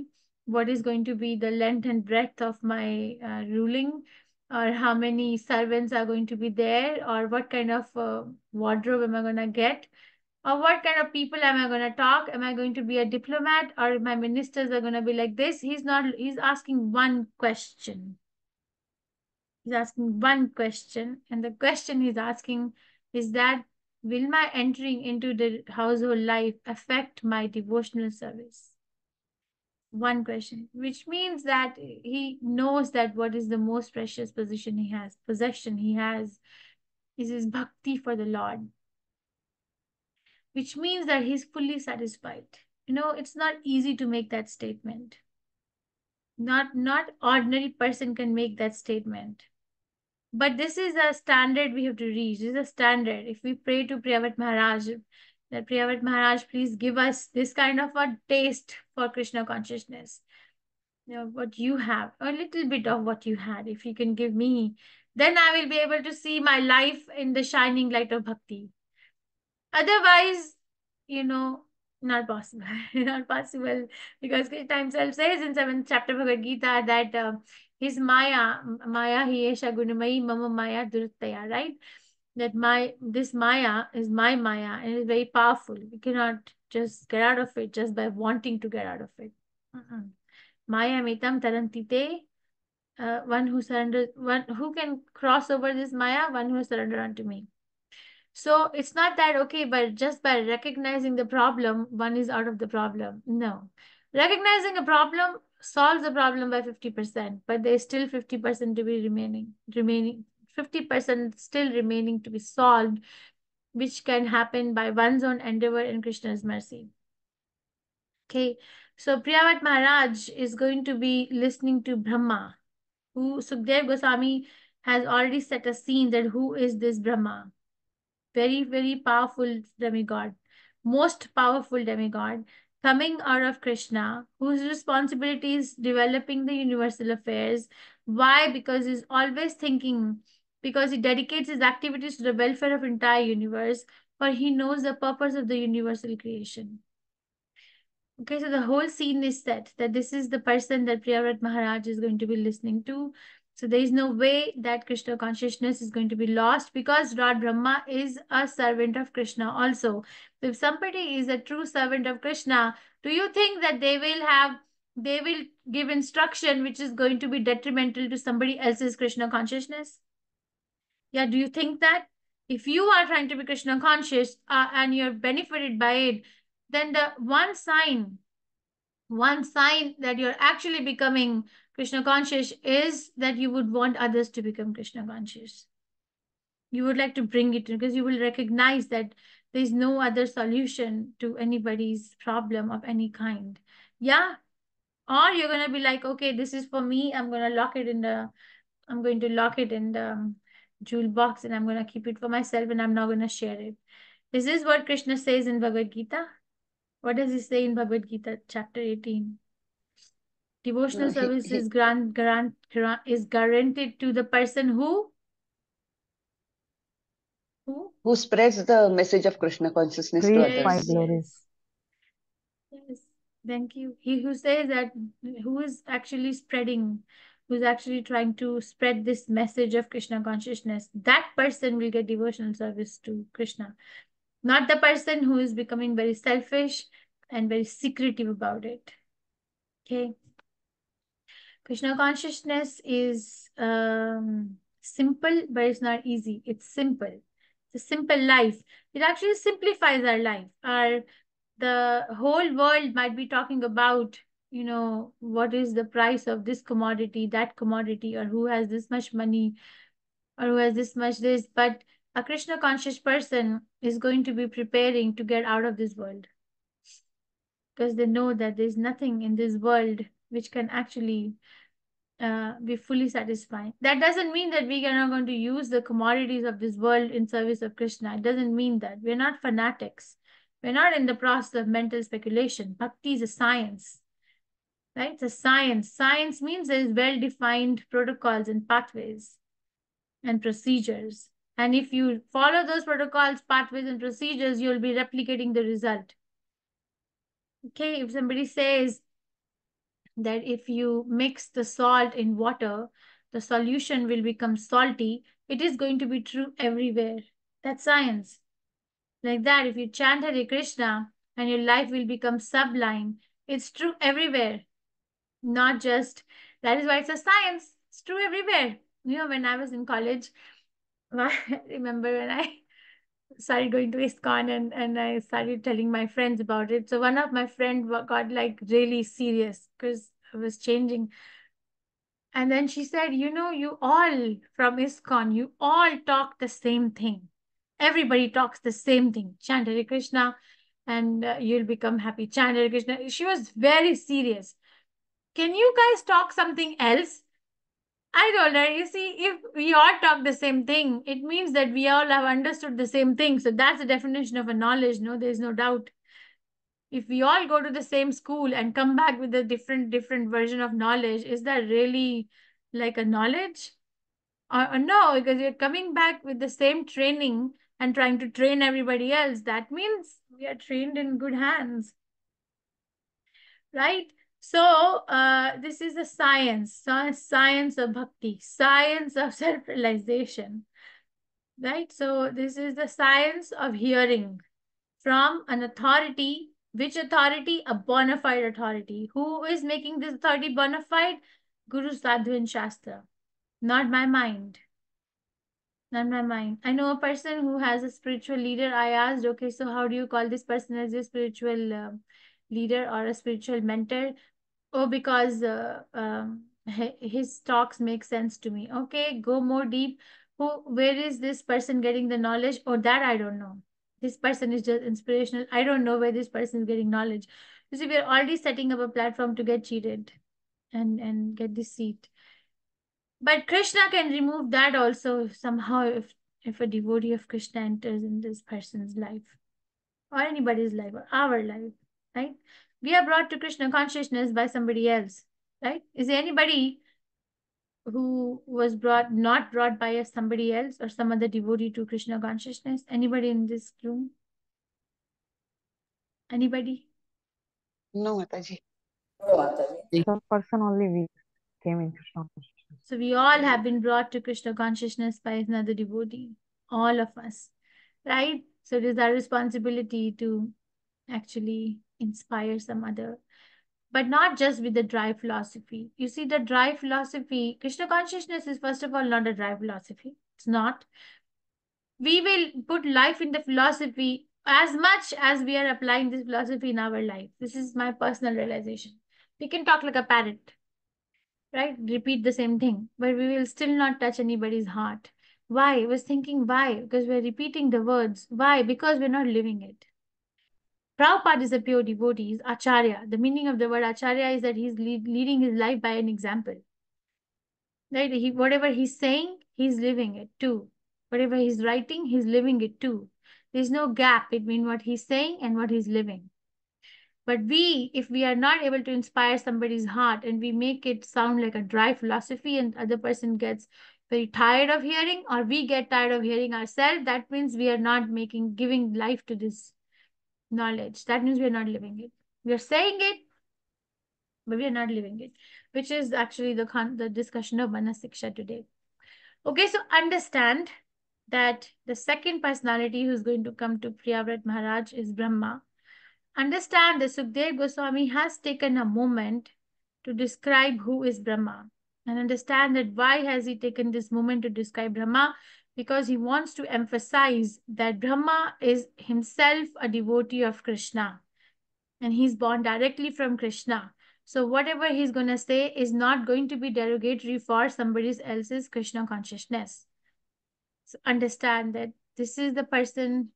what is going to be the length and breadth of my uh, ruling, or how many servants are going to be there, or what kind of uh, wardrobe am I going to get, or what kind of people am I going to talk, am I going to be a diplomat, or my ministers are going to be like this. He's not, he's asking one question. He's asking one question, and the question he's asking is that, will my entering into the household life affect my devotional service? One question, which means that he knows that what is the most precious position he has, possession he has, is his bhakti for the Lord, which means that he's fully satisfied. You know, it's not easy to make that statement. Not, not ordinary person can make that statement. But this is a standard we have to reach. This is a standard. If we pray to Priyavrata Maharaj, that Priyavrata Maharaj, please give us this kind of a taste for Krishna consciousness. You know, what you have, a little bit of what you had, if you can give me, then I will be able to see my life in the shining light of bhakti. Otherwise, you know, not possible. Not possible, because Krishna himself says in seventh chapter of Bhagavad Gita that uh, his maya, maya hiyesha gunamayi mama maya duruttaya, right? That my, this maya is my maya and is very powerful. We cannot just get out of it just by wanting to get out of it. Mm-mm. Maya metam tarantite, uh, one who surrenders, one who can cross over this maya, one who surrenders unto me. So it's not that, okay, but just by recognizing the problem, one is out of the problem. No. Recognizing a problem solves the problem by fifty percent, but there's still fifty percent to be remaining, remaining, fifty percent still remaining to be solved, which can happen by one's own endeavor and Krishna's mercy. Okay, so Priyavrata Maharaj is going to be listening to Brahma, who Shukadeva Goswami has already set a scene that who is this Brahma? Very, very powerful demigod, most powerful demigod, coming out of Krishna, whose responsibility is developing the universal affairs. Why? Because he's always thinking, because he dedicates his activities to the welfare of entire universe, for he knows the purpose of the universal creation. Okay, so the whole scene is set, that this is the person that Priyavrata Maharaj is going to be listening to. So there is no way that Krishna consciousness is going to be lost, because Lord Brahma is a servant of Krishna also. If somebody is a true servant of Krishna, do you think that they will have, they will give instruction which is going to be detrimental to somebody else's Krishna consciousness? Yeah, do you think that? If you are trying to be Krishna conscious uh, and you're benefited by it, then the one sign, one sign that you're actually becoming Krishna conscious is that you would want others to become Krishna conscious. You would like to bring it in, because you will recognize that there is no other solution to anybody's problem of any kind. Yeah. Or you're going to be like, okay, this is for me. I'm going to lock it in the, I'm going to lock it in the jewel box, and I'm going to keep it for myself, and I'm not going to share it. This is what Krishna says in Bhagavad Gita. What does he say in Bhagavad Gita chapter eighteen? Devotional no, service he, he, is grant, grant, grant is guaranteed to the person who who who spreads the message of Krishna consciousness to others. My glories. Yes, thank you. He who says that, who is actually spreading, who is actually trying to spread this message of Krishna consciousness, that person will get devotional service to Krishna, not the person who is becoming very selfish and very secretive about it. Okay. Krishna consciousness is um, simple, but it's not easy. It's simple. It's a simple life. It actually simplifies our life. Our, the whole world might be talking about, you know, what is the price of this commodity, that commodity, or who has this much money, or who has this much this. But a Krishna conscious person is going to be preparing to get out of this world, because they know that there's nothing in this world which can actually uh, be fully satisfying. That doesn't mean that we are not going to use the commodities of this world in service of Krishna. It doesn't mean that. We're not fanatics. We're not in the process of mental speculation. Bhakti is a science, right? It's a science. Science means there is well-defined protocols and pathways and procedures. And if you follow those protocols, pathways, and procedures, you'll be replicating the result. Okay, if somebody says that if you mix the salt in water, the solution will become salty, it is going to be true everywhere. That's science. Like that, if you chant Hare Krishna and your life will become sublime, it's true everywhere. Not just, that is why it's a science. It's true everywhere. You know, when I was in college, I remember when I started going to ISKCON and, and I started telling my friends about it. So one of my friends got like really serious because I was changing. And then she said, you know, you all from ISKCON, you all talk the same thing. Everybody talks the same thing. Chant Hare Krishna and uh, you'll become happy. Chant Hare Krishna. She was very serious. Can you guys talk something else? I don't know. You see, if we all talk the same thing, it means that we all have understood the same thing. So that's the definition of a knowledge. No, there's no doubt. If we all go to the same school and come back with a different, different version of knowledge, is that really like a knowledge? Or, or no, because you're coming back with the same training and trying to train everybody else. That means we are trained in good hands, right? So, uh, this is a science, science of bhakti, science of self-realization, right? So, this is the science of hearing from an authority. Which authority? A bona fide authority. Who is making this authority bona fide? Guru Sadhu and Shastra. Not my mind. Not my mind. I know a person who has a spiritual leader. I asked, okay, so how do you call this person as a spiritual uh, leader or a spiritual mentor? Oh, because uh, um, his talks make sense to me. Okay, go more deep. Who? Where is this person getting the knowledge? Or oh, that I don't know. This person is just inspirational. I don't know where this person is getting knowledge. You see, we're already setting up a platform to get cheated and, and get deceived. But Krishna can remove that also somehow if, if a devotee of Krishna enters in this person's life or anybody's life or our life, right? We are brought to Krishna consciousness by somebody else, right? Is there anybody who was brought, not brought by us, somebody else or some other devotee to Krishna consciousness? Anybody in this room? Anybody? No, Mataji. No, Mataji. Some person only we came in Krishna consciousness. So we all have been brought to Krishna consciousness by another devotee. All of us, right? So it is our responsibility to actually inspire some other, but not just with the dry philosophy. You see, the dry philosophy, Krishna consciousness is first of all not a dry philosophy. It's not. We will put life in the philosophy as much as we are applying this philosophy in our life. This is my personal realization. We can talk like a parrot, right? Repeat the same thing, but we will still not touch anybody's heart. Why? I was thinking why? Because we're repeating the words. Why? Because we're not living it. Prabhupada is a pure devotee, he's acharya. The meaning of the word acharya is that he's lead, leading his life by an example. Right? He, whatever he's saying, he's living it too. Whatever he's writing, he's living it too. There's no gap between what he's saying and what he's living. But we, if we are not able to inspire somebody's heart and we make it sound like a dry philosophy and the other person gets very tired of hearing or we get tired of hearing ourselves, that means we are not making, giving life to this knowledge. That means we are not living it. We are saying it, but we are not living it, which is actually the con the discussion of Vana Siksha today. Okay, so understand that the second personality who's going to come to Priyavrata Maharaj is Brahma. Understand that Shukadeva Goswami has taken a moment to describe who is Brahma, and understand that why has he taken this moment to describe Brahma. Because he wants to emphasize that Brahma is himself a devotee of Krishna. And he's born directly from Krishna. So whatever he's going to say is not going to be derogatory for somebody else's Krishna consciousness. So understand that this is the person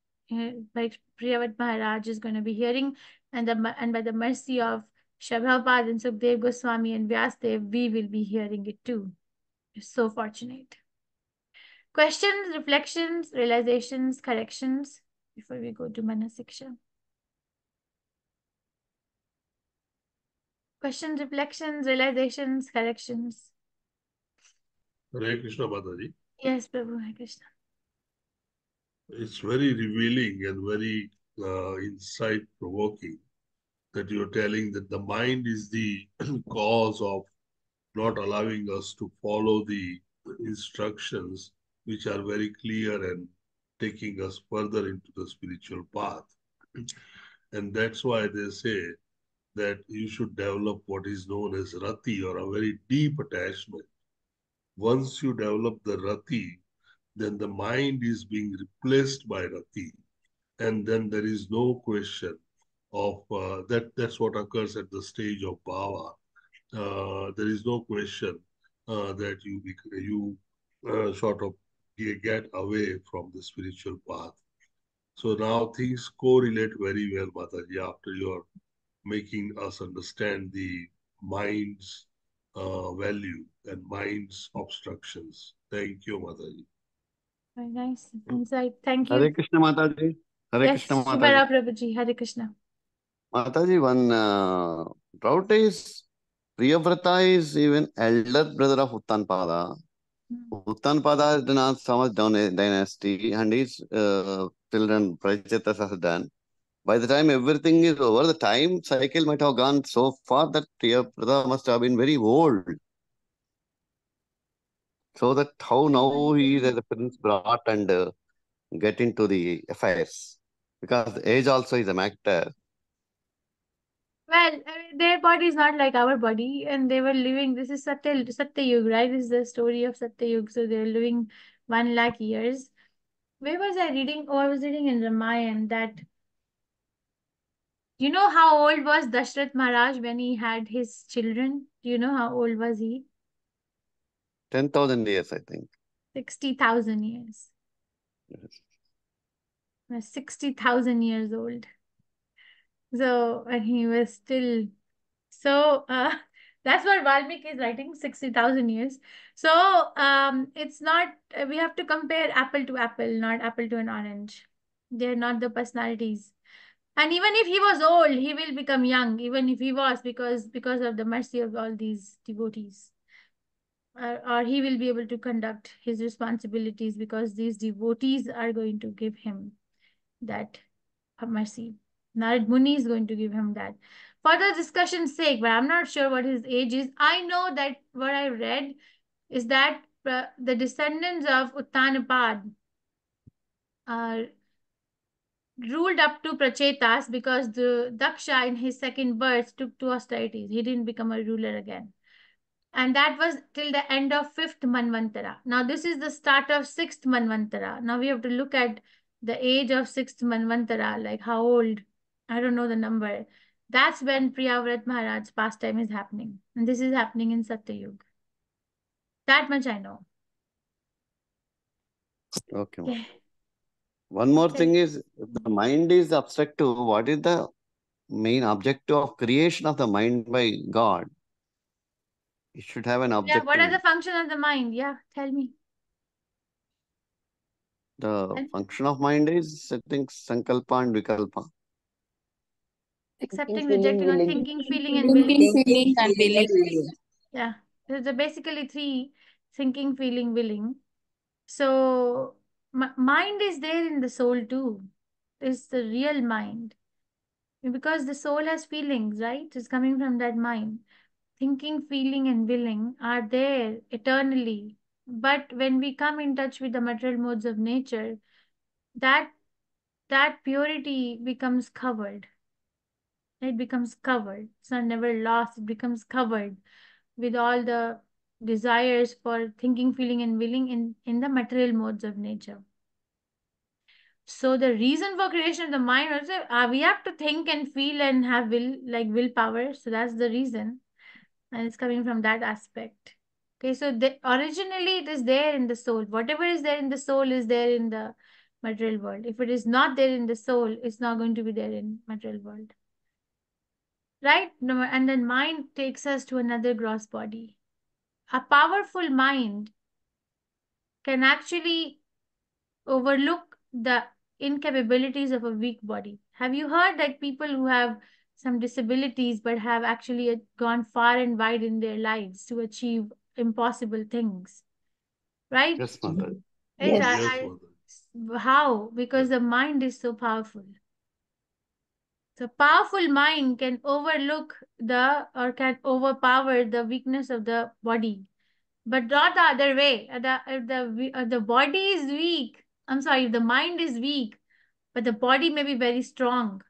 like Priyavrata Maharaj is going to be hearing. And, the, and by the mercy of Prabhupada and Shukadeva Goswami and Vyasadeva, we will be hearing it too. It's so fortunate. Questions, reflections, realizations, corrections before we go to Mana Siksha. Questions, reflections, realizations, corrections. Hare Krishna, Mataji. Yes, Prabhu, Hare Krishna. It's very revealing and very uh, insight-provoking that you're telling that the mind is the cause of not allowing us to follow the instructions which are very clear and taking us further into the spiritual path. And that's why they say that you should develop what is known as rati, or a very deep attachment once you develop the rati, then the mind is being replaced by rati. And then there is no question of uh, that. That's what occurs at the stage of bhava. Uh, there is no question uh, that you you uh, sort of get away from the spiritual path. So now things correlate very well, Mataji, after your making us understand the mind's uh, value and mind's obstructions. Thank you, Mataji. Very nice insight. Thank you. Hare Krishna, Mataji. Hare yes, Krishna, Mataji. Prabhuji. Hare Krishna. Mataji, one uh, doubt is Priyavrata is even elder brother of Uttanpada. Hmm. Uttanpada is the Nāth Samaj dynasty, and his uh, children Prachetas has done. By the time everything is over, the time cycle might have gone so far that Priyavrata must have been very old. So that how now he is as a prince brought and uh, get into the affairs, because age also is a matter. Well, their body is not like our body, and they were living. This is Satya, Satya Yuga, right? This is the story of Satya Yuga. So they were living one lakh years. Where was I reading? Oh, I was reading in Ramayana that, you know how old was Dashrath Maharaj when he had his children? Do you know how old was he? ten thousand years, I think. sixty thousand years. Yes. He was sixty thousand years old. So, and he was still, so uh, that's what Valmiki is writing, sixty thousand years. So, um, it's not, we have to compare apple to apple, not apple to an orange. They're not the personalities. And even if he was old, he will become young, even if he was, because, because of the mercy of all these devotees. Or, or he will be able to conduct his responsibilities because these devotees are going to give him that mercy. Narad Muni is going to give him that. For the discussion's sake, but I'm not sure what his age is. I know that what I read is that uh, the descendants of Uttanapad are ruled up to Prachetas because the Daksha in his second birth took two austerities. He didn't become a ruler again. And that was till the end of fifth Manvantara. Now this is the start of sixth Manvantara. Now we have to look at the age of sixth Manvantara, like how old, I don't know the number. That's when Priyavrata Maharaj's pastime is happening. And this is happening in Satyayug. That much I know. Okay. Yeah. One more okay. thing is, if the mind is obstructive, what is the main objective of creation of the mind by God? It should have an object. Yeah, what are the functions of the mind? Yeah, tell me. The and function of mind is, I think, sankalpa and vikalpa. Accepting, rejecting, and thinking, feeling, and willing. Thinking, and willing. Yeah, there's basically three: thinking, feeling, willing. So, mind is there in the soul too. It's the real mind, because the soul has feelings, right? It's coming from that mind. Thinking, feeling, and willing are there eternally. But when we come in touch with the material modes of nature, that that purity becomes covered. It becomes covered. It's not never lost. It becomes covered with all the desires for thinking, feeling, and willing in, in the material modes of nature. So the reason for creation of the mind also, uh, we have to think and feel and have will, like willpower. So that's the reason. And it's coming from that aspect. Okay, so the, originally it is there in the soul. Whatever is there in the soul is there in the material world. If it is not there in the soul, it's not going to be there in material world. Right? No, and then mind takes us to another gross body. A powerful mind can actually overlook the incapabilities of a weak body. Have you heard that people who have some disabilities, but have actually gone far and wide in their lives to achieve impossible things, right? Yes, Mother. Yes. I, I, how? Because the mind is so powerful. So powerful mind can overlook the, or can overpower the weakness of the body, but not the other way. The, the, the body is weak. I'm sorry, the mind is weak, but the body may be very strong.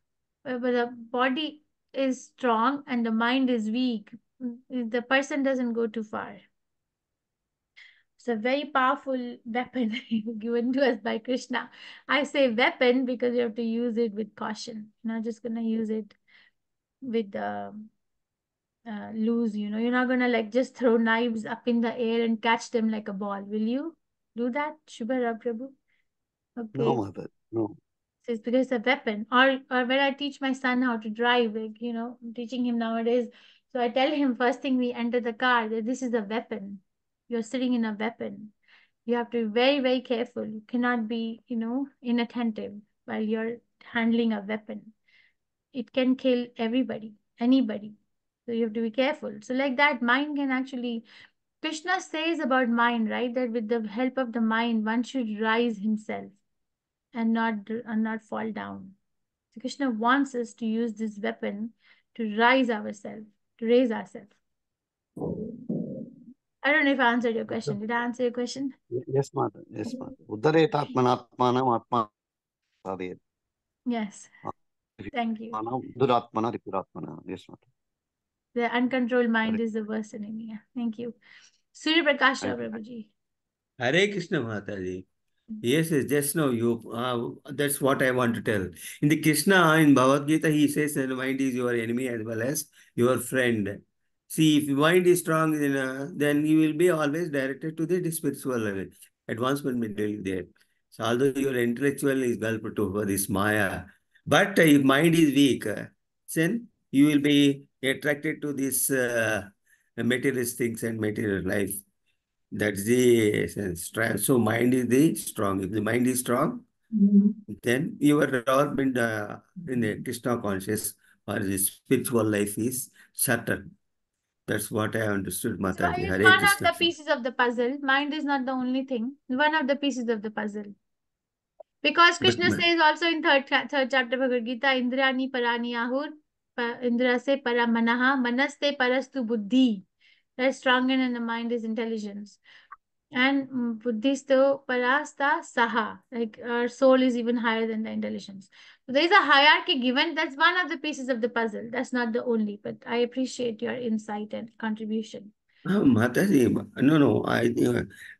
But the body is strong and the mind is weak. The person doesn't go too far. It's a very powerful weapon given to us by Krishna. I say weapon because you have to use it with caution. You're not just going to use it with uh, uh, loose, you know. You're not going to like just throw knives up in the air and catch them like a ball. Will you do that, Shubhara Prabhu? Okay. No, Mother, no. So it's because it's a weapon. Or, or when I teach my son how to drive, like, you know, I'm teaching him nowadays. So I tell him first thing we enter the car, that this is a weapon. You're sitting in a weapon. You have to be very, very careful. You cannot be, you know, inattentive while you're handling a weapon. It can kill everybody, anybody. So you have to be careful. So like that, mind can actually... Krishna says about mind, right? That with the help of the mind, one should rise himself and not, and not fall down. So Krishna wants us to use this weapon to rise ourselves, to raise ourselves. I don't know if I answered your question. Did I answer your question? Yes, Mother. Yes, Mother. Uddharetatmanatmanam atmanam. Yes. Thank you. Yes, Mother. The uncontrolled mind Hare. Is the worst enemy. Yeah. Thank you. Surya Prakash Rao Prabhuji. Hare Krishna Mataji. Yes, yes, just now you, uh, that's what I want to tell. In the Krishna, in Bhagavad Gita, he says that mind is your enemy as well as your friend. See, if your mind is strong, then you will be always directed to the spiritual level. Advancement may be there. So although your intellectual is gulped over this Maya, but if mind is weak, then you will be attracted to these uh, materialist things and material life. That's the sense. So mind is the strong. If the mind is strong, mm-hmm. then your development uh, in the Krishna conscious or the spiritual life is certain. That's what I understood, Mataji. So one of the pieces of the puzzle. Mind is not the only thing. One of the pieces of the puzzle. Because Krishna but, says also in third, third chapter of Bhagavad Gita, Indrani Parani Ahur, pa, Indra se para manaha, manaste parastu buddhi. That is strong and the mind is intelligence. And buddhisto parasta saha. Like our soul is even higher than the intelligence. So there is a hierarchy given. That's one of the pieces of the puzzle. That's not the only. But I appreciate your insight and contribution. Oh, Mataji, no, no. I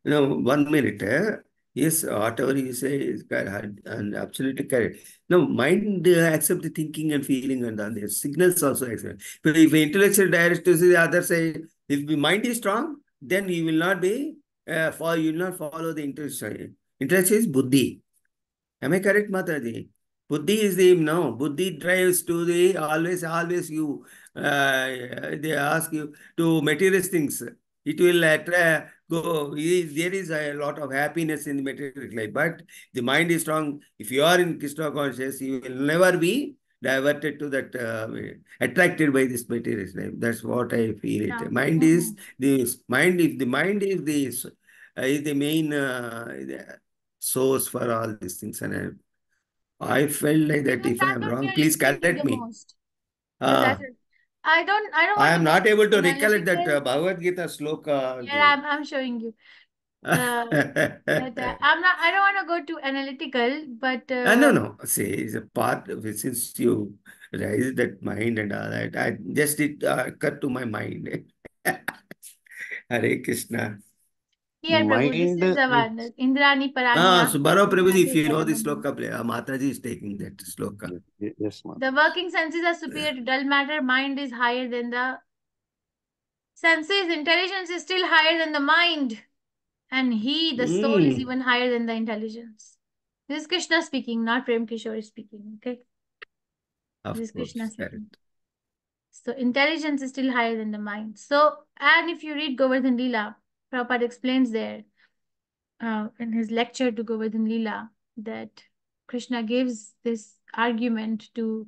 no one minute. Eh? Yes, whatever you say is correct and absolutely correct. No, mind uh, accept the thinking and feeling and the signals also accept. But if intellectual directors the other side, if the mind is strong, then you will not be uh, for you will not follow the interest. Interest is buddhi. Am I correct, Mataji? Buddhi is the no. Buddhi drives to the always, always you. Uh, they ask you to materialist things. It will attract. Go. There is a lot of happiness in the material life, but the mind is strong. If you are in Krishna conscious, you will never be diverted to that, uh, attracted by this material life. That's what I feel. Yeah. It. Mind yeah. is this mind. If the mind is the uh, is the main uh, source for all these things, and I, I felt like that. But if I am wrong, please correct me. Uh, I don't. I don't. I am not able to recollect that uh, Bhagavad Gita sloka. Yeah, I'm. I'm showing you. Uh, but, uh, I'm not. I don't want to go too analytical, but. Uh, uh, no, no. See, it's a part of it. Since you raise that mind and all that, I just it uh, cut to my mind. Hare Krishna. Here, Prabhu, mind, this is the one. Indrani Parani. Ah, Subharo Prabhuji, if you know this sloka, play. Ah, Mataji is taking that sloka. Yes, Mataji. The working senses are superior yeah. to dull matter. Mind is higher than the senses. Intelligence is still higher than the mind. And he, the soul, mm. is even higher than the intelligence. This is Krishna speaking, not Prem Kishore speaking. Okay? Of this is course, Krishna speaking. So, intelligence is still higher than the mind. So, and if you read Govardhan Leela, Prabhupada explains there uh, in his lecture to Govardhan Leela that Krishna gives this argument to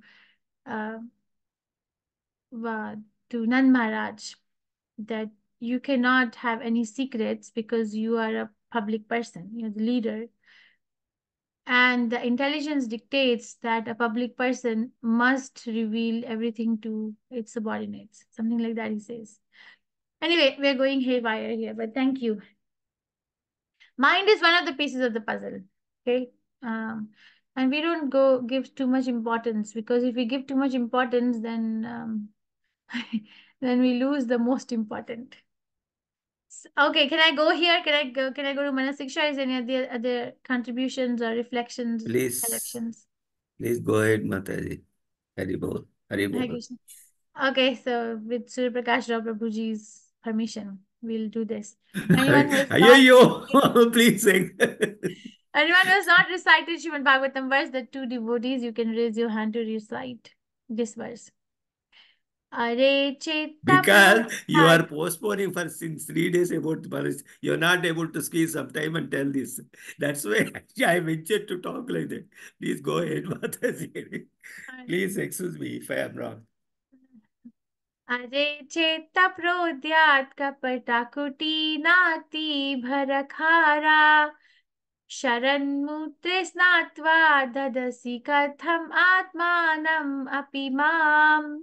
uh, to Nand Maharaj that you cannot have any secrets because you are a public person, you're the leader. And the intelligence dictates that a public person must reveal everything to its subordinates. Something like that he says. Anyway, we're going haywire here, but thank you. Mind is one of the pieces of the puzzle, okay? Um, and we don't go give too much importance because if we give too much importance, then um, then we lose the most important. Okay, can I go here? Can I go? Can I go to Vana Siksha? Is any other other contributions or reflections? Please, reflections? Please go ahead, Mataji. Haribol, Haribol. Okay, so with Surya Prakash Rao Prabhuji's permission, we'll do this. Anyone who's not, please sing. Anyone who has not recited Srimad Bhagavatam verse, the two devotees, you can raise your hand to recite this verse. Because you are postponing for since three days about verse, you are not able to squeeze some time and tell this. That's why I ventured to talk like that. Please go ahead, Mataji. Please excuse me if I am wrong. Are cheta prodhyat kapatakuti nati bharakhara sharanmutris natva dadasi katham atmanam apimam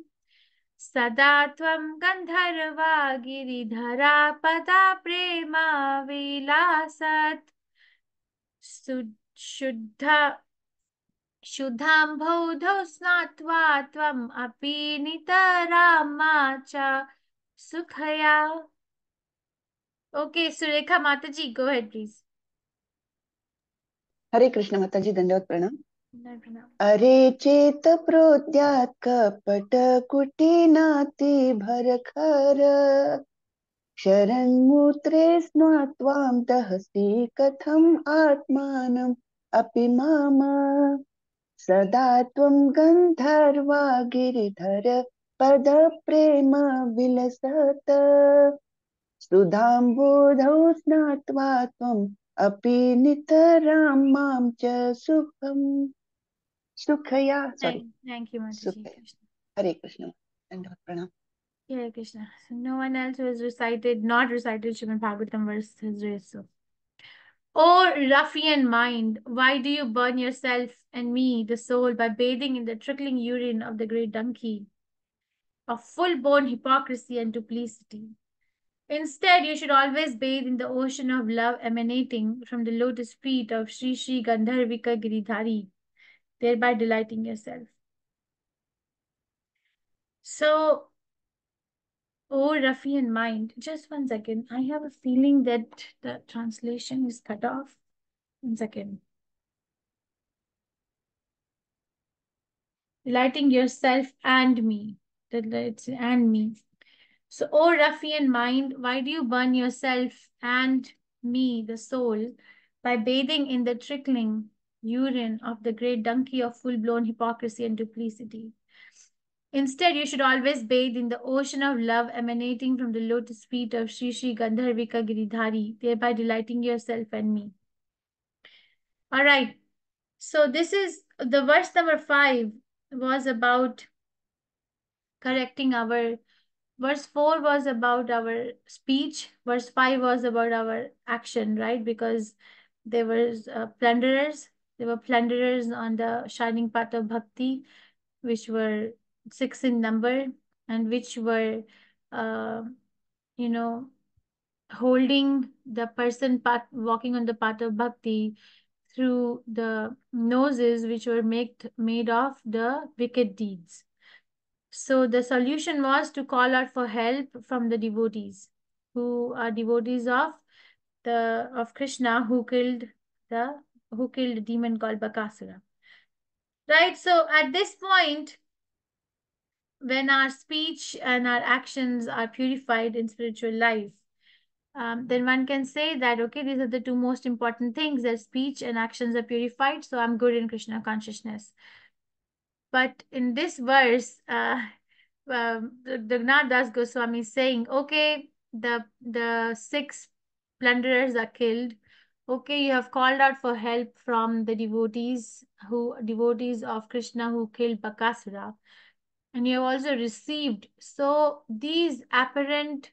sadatvam gandharva giridhara pada prema vilasat shuddha Shuddham bodho snatva tvam api nitaramacha sukhaya. Okay, Surekha Mataji, go ahead, please. Hare Krishna Mataji, Dandavat Pranam. Are cheta prodhyat kapata kutinati bharakhara sharan mutre snatvam tahasi katham atmanam apimama sadatvam gandharva giridhara pada prema vilasata sudhambudhau snatvatvam api nitaram mam cha sukham sukhaya. Sorry. Thank, thank you, Mataji. Hare Krishna. And Pranam. Hare Krishna. So no one else who has recited, not recited Srimad Bhagavatam verse has raised so. O ruffian mind, why do you burn yourself and me, the soul, by bathing in the trickling urine of the great donkey of full-born hypocrisy and duplicity? Instead, you should always bathe in the ocean of love emanating from the lotus feet of Sri Sri Gandharvika Giridhari, thereby delighting yourself. So, O ruffian mind, just one second. I have a feeling that the translation is cut off. One second. Delighting yourself and me. It's and me. So, O ruffian mind, why do you burn yourself and me, the soul, by bathing in the trickling urine of the great donkey of full-blown hypocrisy and duplicity? Instead, you should always bathe in the ocean of love emanating from the lotus feet of Sri Sri Gandharvika Giridhari, thereby delighting yourself and me. All right. So this is the verse number five was about correcting our, verse four was about our speech. Verse five was about our action, right? Because there were uh, plunderers. There were plunderers on the shining path of bhakti, which were six in number, and which were, uh, you know, holding the person path, walking on the path of bhakti through the noses, which were made, made of the wicked deeds. So the solution was to call out for help from the devotees, who are devotees of the of Krishna, who killed the who killed a demon called Bakasura. Right. So at this point, when our speech and our actions are purified in spiritual life, um, then one can say that, okay, these are the two most important things, that speech and actions are purified, so I'm good in Krishna consciousness. But in this verse, uh, uh, Raghunatha Dasa Goswami is saying, okay, the, the six plunderers are killed. Okay, you have called out for help from the devotees, who devotees of Krishna who killed Bakasura. And you have also received. So these apparent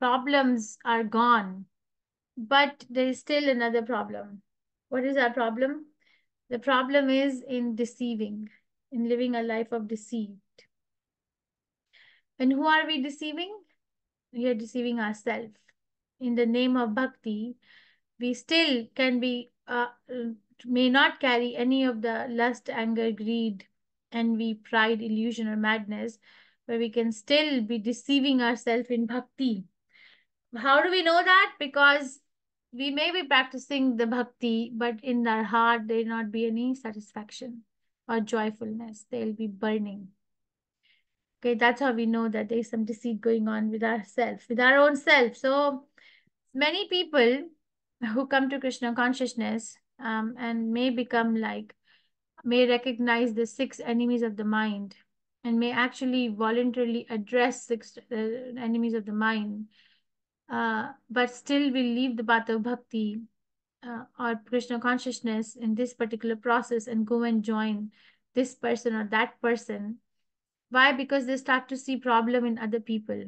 problems are gone. But there is still another problem. What is our problem? The problem is in deceiving, in living a life of deceit. And who are we deceiving? We are deceiving ourselves. In the name of bhakti, we still can be, uh, may not carry any of the lust, anger, greed, envy, pride, illusion, or madness, where we can still be deceiving ourselves in bhakti. How do we know that? Because we may be practicing the bhakti, but in our heart there will not be any satisfaction or joyfulness. They will be burning. Okay, that's how we know that there is some deceit going on with ourselves, with our own self. So many people who come to Krishna consciousness um, and may become like, may recognize the six enemies of the mind and may actually voluntarily address six uh, enemies of the mind, uh, but still will leave the path of bhakti uh, or Krishna consciousness in this particular process and go and join this person or that person. Why? Because they start to see problem in other people.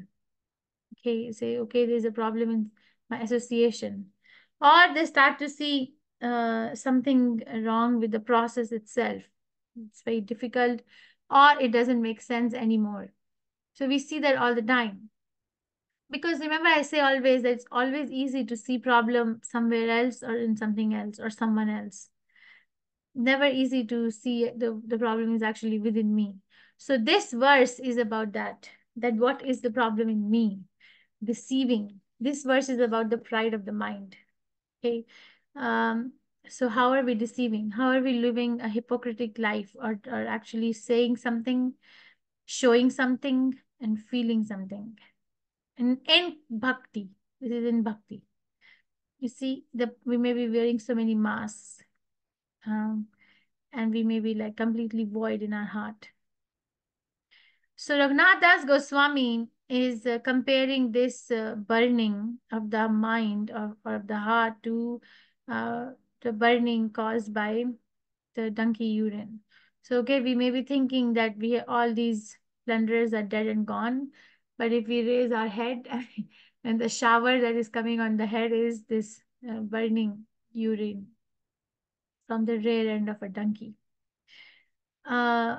Okay, say, okay, there's a problem in my association. Or they start to see uh, something wrong with the process itself. It's very difficult, or it doesn't make sense anymore. So we see that all the time. Because remember, I say always that it's always easy to see problem somewhere else or in something else or someone else. Never easy to see the, the problem is actually within me. So this verse is about that, that what is the problem in me? Deceiving. This verse is about the pride of the mind. Okay. Um, so how are we deceiving? How are we living a hypocritic life, or, or actually saying something, showing something, and feeling something? And in bhakti, this is in bhakti. You see, the, we may be wearing so many masks, um, and we may be like completely void in our heart. So Raghunatha Dasa Goswami is uh, comparing this uh, burning of the mind or, or of the heart to uh, the burning caused by the donkey urine. So, okay, we may be thinking that we all these plunderers are dead and gone, but if we raise our head and the shower that is coming on the head is this uh, burning urine from the rear end of a donkey, uh,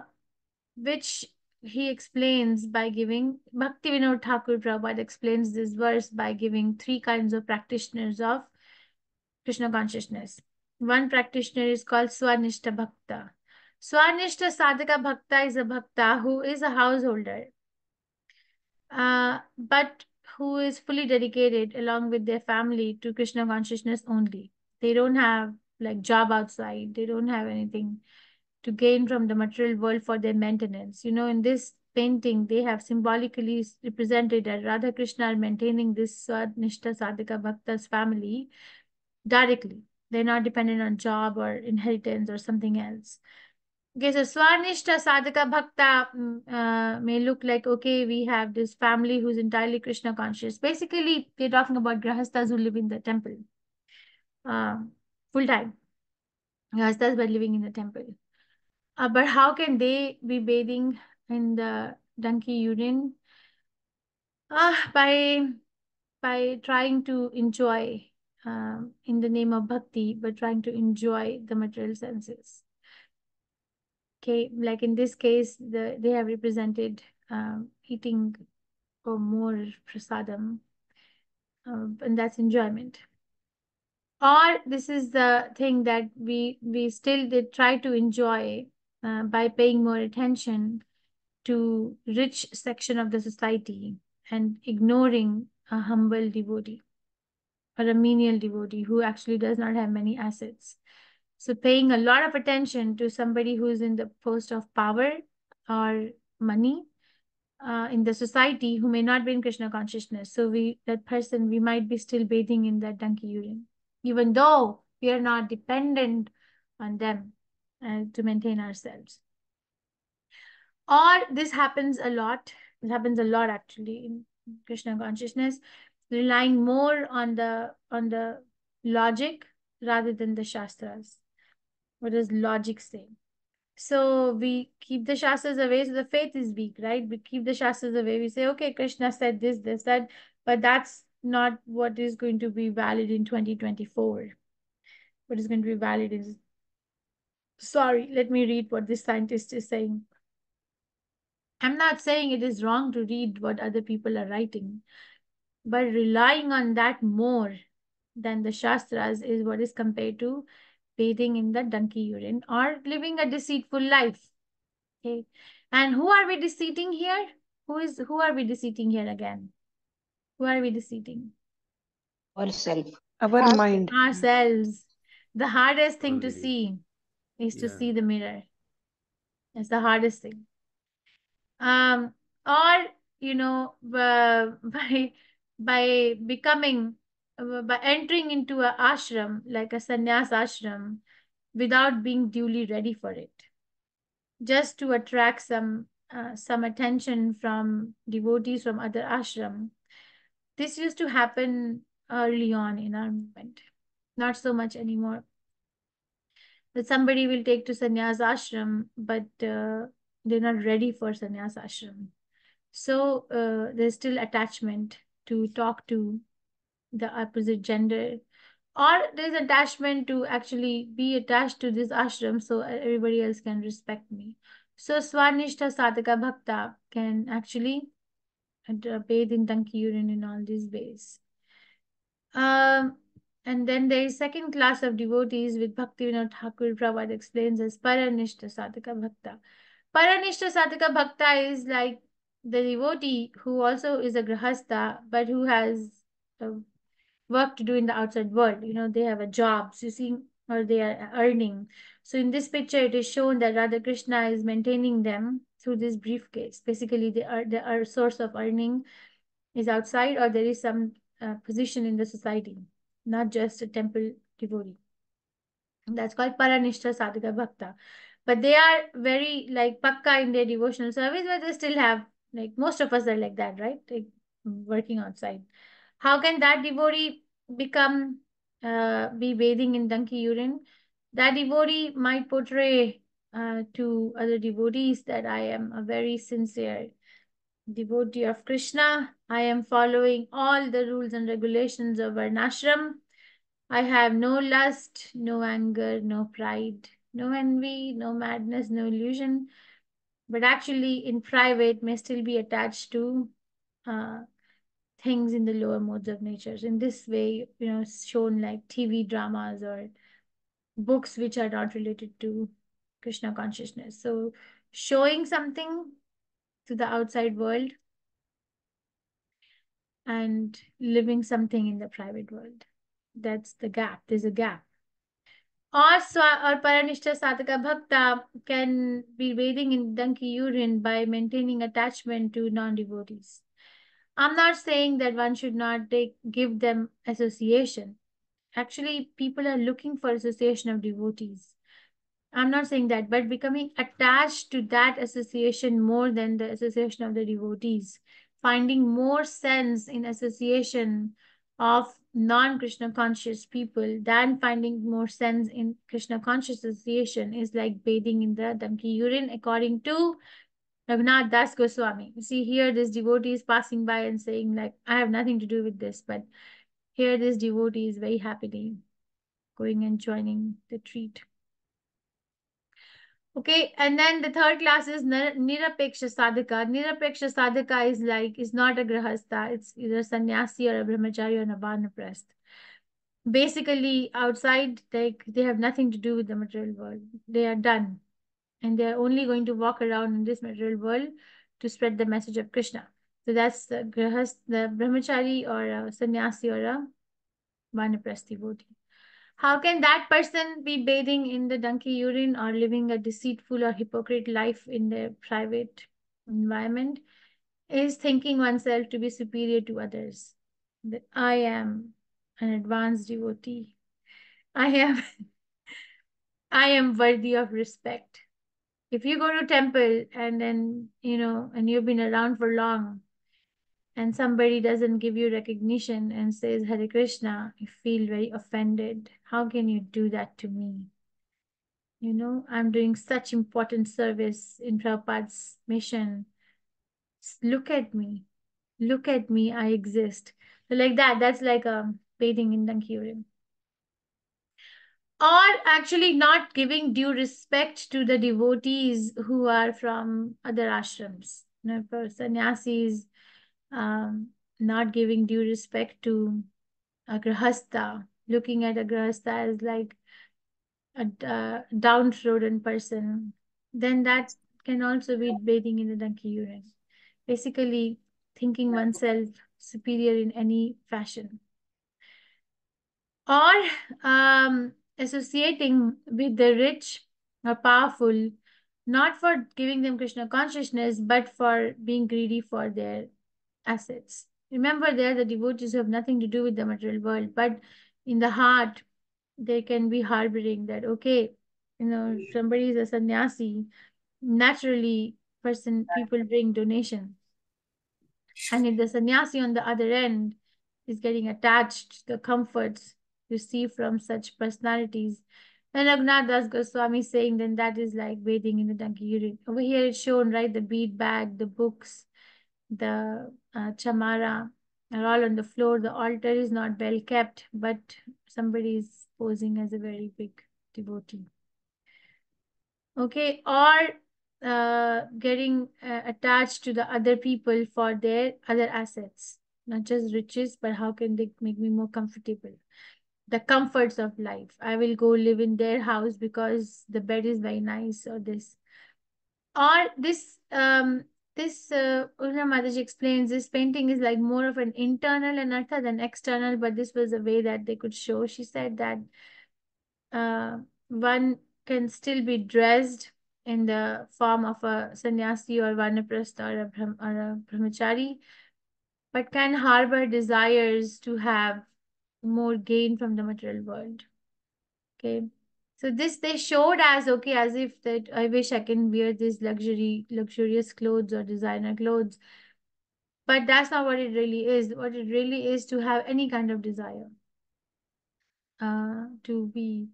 which... he explains by giving, Bhaktivinoda Thakura Prabhupada explains this verse by giving three kinds of practitioners of Krishna consciousness. One practitioner is called Swanishta Bhakta. Swanishta Sadhaka Bhakta is a Bhakta who is a householder, uh, but who is fully dedicated along with their family to Krishna consciousness only. They don't have like job outside. They don't have anything to gain from the material world for their maintenance. You know, in this painting, they have symbolically represented that Radha Krishna are maintaining this Swanishta Sadhika Bhakta's family directly. They're not dependent on job or inheritance or something else. Okay, so Swanishta Sadhika Bhakta uh, may look like, okay, we have this family who's entirely Krishna conscious. Basically, they're talking about Grahastas who live in the temple, uh, full time. Grahastas were living in the temple. Uh, but how can they be bathing in the donkey urine? Uh, by, by trying to enjoy um, in the name of bhakti, but trying to enjoy the material senses. Okay, like in this case, the, they have represented um, eating or more prasadam, uh, and that's enjoyment. Or this is the thing that we, we still they try to enjoy Uh, by paying more attention to rich section of the society and ignoring a humble devotee or a menial devotee who actually does not have many assets. So paying a lot of attention to somebody who is in the post of power or money uh, in the society who may not be in Krishna consciousness. So we, that person, we might be still bathing in that donkey urine, even though we are not dependent on them Uh, to maintain ourselves. Or this happens a lot. It happens a lot actually in Krishna consciousness, relying more on the on the logic rather than the shastras. What does logic say? So we keep the shastras away, so the faith is weak, right? We keep the shastras away. We say, okay, Krishna said this, this, that, but that's not what is going to be valid in twenty twenty-four. What is going to be valid is, sorry, let me read what this scientist is saying. I'm not saying it is wrong to read what other people are writing, but relying on that more than the shastras is what is compared to bathing in the donkey urine or living a deceitful life. Okay, and who are we deceiving here? Who is who are we deceiving here again? Who are we deceiving? or self? Our Our mind. Ourselves. The hardest thing Already. to see is yeah. to see the mirror. That's the hardest thing. Um, or, you know, uh, by, by becoming, uh, by entering into an ashram, like a sannyas ashram, without being duly ready for it, just to attract some uh, some attention from devotees from other ashram. This used to happen early on in our movement, not so much anymore. That somebody will take to sannyas ashram, but uh, they're not ready for sannyas ashram. So uh, there's still attachment to talk to the opposite gender, or there's attachment to actually be attached to this ashram so everybody else can respect me. So Swanishtha Sadhaka Bhakta can actually bathe in tanki urine in all these ways. Um, and then there is second class of devotees with Bhaktivinoda Thakura Prabhupada explains as Paranishtha Sadhaka Bhakta. Paranishtha Sadhaka Bhakta is like the devotee who also is a grahastha, but who has uh, work to do in the outside world. You know, they have a job, so you see, or they are earning. So in this picture, it is shown that Radha Krishna is maintaining them through this briefcase. Basically, they are, they are source of earning is outside, or there is some uh, position in the society, not just a temple devotee. And that's called Paranishtha Sadhaka Bhakta. But they are very like pakka in their devotional service, but they still have, like most of us are like that, right? Like working outside. How can that devotee become, uh, be bathing in donkey urine? That devotee might portray uh, to other devotees that I am a very sincere devotee of Krishna. I am following all the rules and regulations of varnashram. I have no lust, no anger, no pride, no envy, no madness, no illusion. But actually in private may still be attached to uh, things in the lower modes of nature. So in this way, you know, shown like T V dramas or books which are not related to Krishna consciousness. So showing something to the outside world and living something in the private world. That's the gap. There's a gap. Or, or Paranishtha Sadhaka Bhakta can be bathing in donkey urine by maintaining attachment to non-devotees. I'm not saying that one should not take, give them association. Actually, people are looking for association of devotees. I'm not saying that, but becoming attached to that association more than the association of the devotees, finding more sense in association of non-Krishna conscious people than finding more sense in Krishna conscious association is like bathing in the donkey urine, according to Raghunatha Dasa Goswami. You see here this devotee is passing by and saying like, I have nothing to do with this, but here this devotee is very happily going and joining the treat. Okay, and then the third class is Nirapeksha Sadhaka. Nirapeksha Sadhaka is like, it's not a grahastha, it's either sannyasi or a brahmachari or a vanaprastha. Basically, outside, like they, they have nothing to do with the material world. They are done. And they are only going to walk around in this material world to spread the message of Krishna. So that's the grahastha, the brahmachari or a sannyasi or a vanaprastha devotee. How can that person be bathing in the donkey urine or living a deceitful or hypocrite life in their private environment? Is thinking oneself to be superior to others. That I am an advanced devotee. I am, I am worthy of respect. If you go to temple and then, you know, and you've been around for long, and somebody doesn't give you recognition and says, Hare Krishna, you feel very offended. How can you do that to me? You know, I'm doing such important service in Prabhupada's mission. Look at me. Look at me, I exist. So like that, that's like a bathing in donkey urine. Or actually not giving due respect to the devotees who are from other ashrams. You know, for sannyasis, Um, not giving due respect to a grahastha, looking at a grahastha as like a uh, downtrodden person, then that can also be bathing in the donkey urine. Basically, thinking oneself superior in any fashion. or um, associating with the rich or powerful, not for giving them Krishna consciousness, but for being greedy for their assets. Remember, there the devotees who have nothing to do with the material world, but in the heart, they can be harboring that, okay, you know, somebody is a sannyasi, naturally, person people bring donation. And if the sannyasi on the other end is getting attached to the comforts you see from such personalities, and Raghunatha Dasa Goswami saying, then that is like bathing in the donkey urine. Over here it's shown, right, the bead bag, the books, the uh, chamara are all on the floor. The altar is not well kept, but somebody is posing as a very big devotee. Okay, or uh, getting uh, attached to the other people for their other assets. Not just riches, but how can they make me more comfortable? The comforts of life. I will go live in their house because the bed is very nice, or this. Or this, um, this uh, Urna Mataji explains, this painting is like more of an internal anartha than external, but this was a way that they could show. She said that uh, one can still be dressed in the form of a sannyasi or vanaprastha or a, brahm or a brahmachari, but can harbor desires to have more gain from the material world. Okay, so this they showed as, okay, as if that I wish I can wear these luxury, luxurious clothes or designer clothes, but that's not what it really is. What it really is to have any kind of desire, uh, to be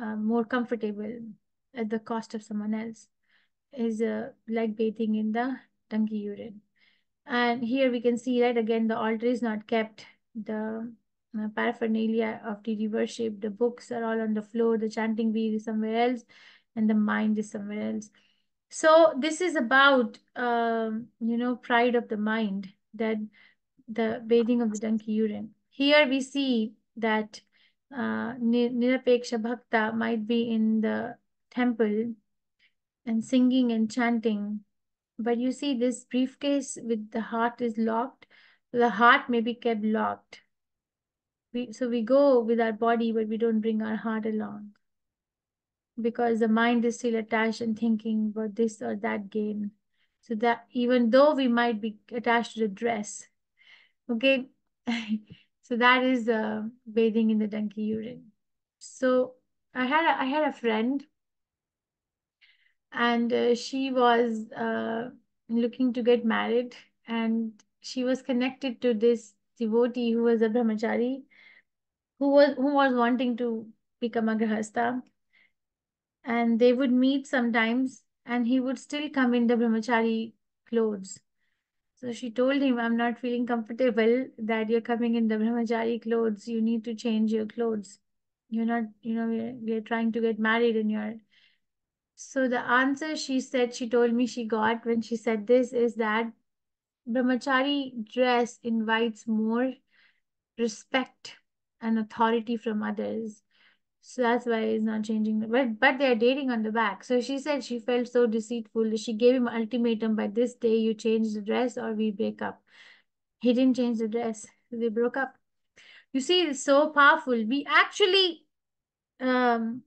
uh, more comfortable at the cost of someone else, is uh, like bathing in the donkey urine. And here we can see, right, again, the altar is not kept, the uh, paraphernalia of deity worship, the books are all on the floor, the chanting wheel is somewhere else, and the mind is somewhere else. So this is about, um, you know, pride of the mind, that the bathing of the donkey urine. Here we see that uh, Nirapeksha Bhakta might be in the temple and singing and chanting, but you see this briefcase with the heart is locked. The heart may be kept locked. We, so we go with our body, but we don't bring our heart along, because the mind is still attached and thinking about this or that gain. So that even though we might be attached to the dress, okay, so that is uh, bathing in the donkey urine. So I had a, I had a friend, and uh, she was uh, looking to get married, and she was connected to this devotee who was a brahmachari, who was who was wanting to become a grahastha, and they would meet sometimes, and he would still come in the brahmachari clothes. So she told him, I'm not feeling comfortable that you're coming in the brahmachari clothes. You need to change your clothes. You're not, you know, we're, we're trying to get married and you're... So the answer she said, she told me she got when she said this, is that brahmachari dress invites more respect and authority from others. So that's why it's not changing. But, but they're dating on the back. So she said she felt so deceitful. She gave him an ultimatum, by this day you change the dress or we break up. He didn't change the dress. They broke up. You see, it's so powerful. We actually um,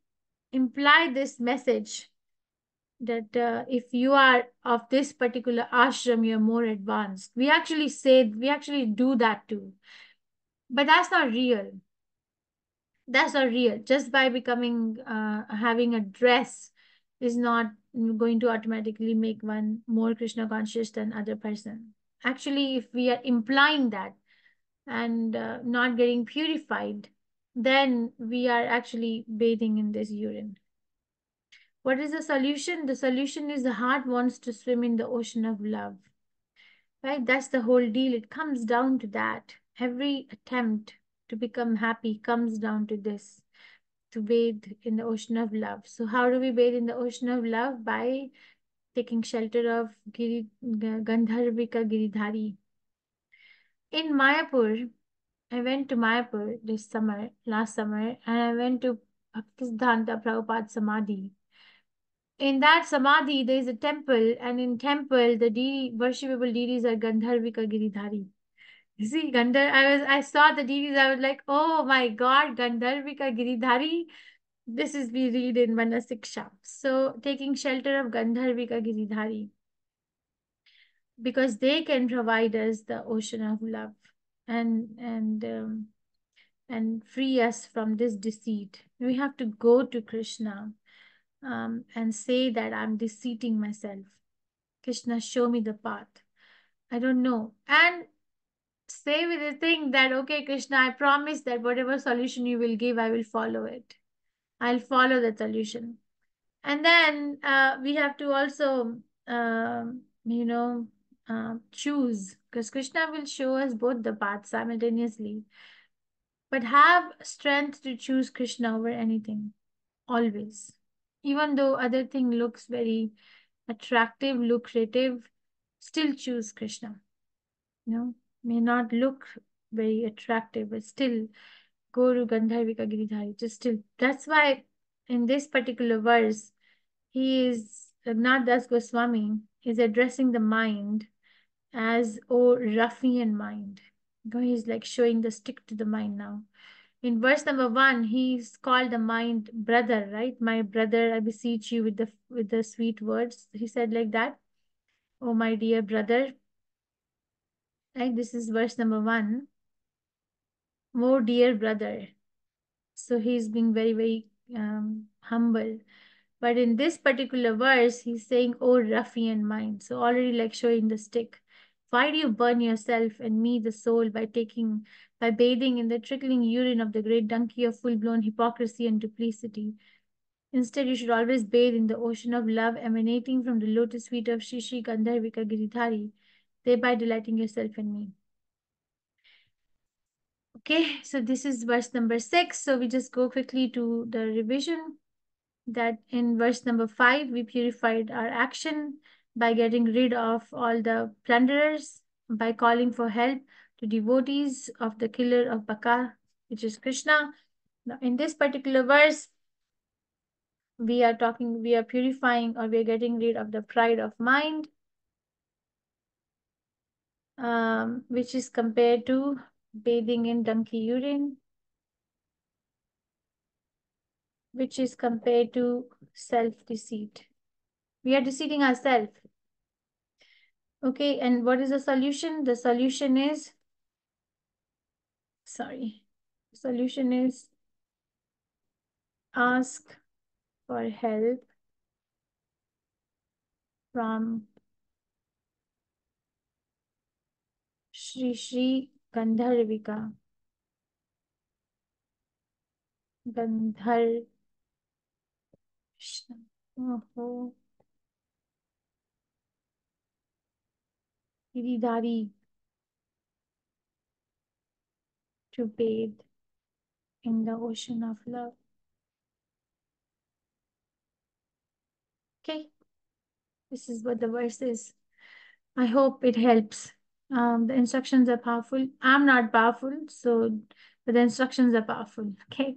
imply this message that uh, if you are of this particular ashram, you're more advanced. We actually say, we actually do that too. But that's not real. That's not real. Just by becoming, uh, having a dress is not going to automatically make one more Krishna conscious than other person. Actually, if we are implying that and uh, not getting purified, then we are actually bathing in this urine. What is the solution? The solution is the heart wants to swim in the ocean of love. Right? That's the whole deal. It comes down to that. Every attempt to become happy comes down to this, to bathe in the ocean of love. So how do we bathe in the ocean of love? By taking shelter of Giri, Gandharvika Giridhari. In Mayapur, I went to Mayapur this summer, last summer, and I went to Bhaktivedanta Prabhupada Samadhi. In that Samadhi, there is a temple, and in temple, the deity, worshipable deities are Gandharvika Giridhari. You see, Gandhar, I was, I saw the deities. I was like, oh my God, Gandharvika Giridhari. This is we read in Vana Siksha. So taking shelter of Gandharvika Giridhari, because they can provide us the ocean of love and and um, and free us from this deceit. We have to go to Krishna um, and say that I'm deceiving myself. Krishna, show me the path. I don't know. And say with the thing that, okay, Krishna, I promise that whatever solution you will give, I will follow it. I'll follow the solution. And then uh, we have to also, uh, you know, uh, choose, because Krishna will show us both the paths simultaneously. But have strength to choose Krishna over anything, always. Even though other thing looks very attractive, lucrative, still choose Krishna. You know, may not look very attractive, but still go to Gandharvika Giridhari. Just still. That's why in this particular verse, he is, Raghunatha Dasa Goswami is addressing the mind as, oh, ruffian mind. He's like showing the stick to the mind now. In verse number one, he's called the mind brother, right? My brother, I beseech you with the with the sweet words. He said like that. Oh, my dear brother. Right? This is verse number one. Oh, dear brother. So he's being very, very um, humble. But in this particular verse, he's saying, oh, ruffian mind. So already like showing the stick. Why do you burn yourself and me, the soul, by taking, by bathing in the trickling urine of the great donkey of full-blown hypocrisy and duplicity? Instead, you should always bathe in the ocean of love emanating from the lotus feet of Shri Shri Gandharvika Giridhari, thereby delighting yourself and me. Okay, so this is verse number six. So we just go quickly to the revision that in verse number five, we purified our action by getting rid of all the plunderers, by calling for help to devotees of the killer of Baka, which is Krishna. Now, in this particular verse, we are talking, we are purifying, or we are getting rid of the pride of mind, um, which is compared to bathing in donkey urine, which is compared to self-deceit. We are deceiving ourselves. Okay, and what is the solution? The solution is, sorry, the solution is ask for help from Shri Shri Gandharvika, Gandhar, oh, Giridhari, to bathe in the ocean of love. Okay, this is what the verse is. I hope it helps. Um, the instructions are powerful. I'm not powerful, so but the instructions are powerful. Okay,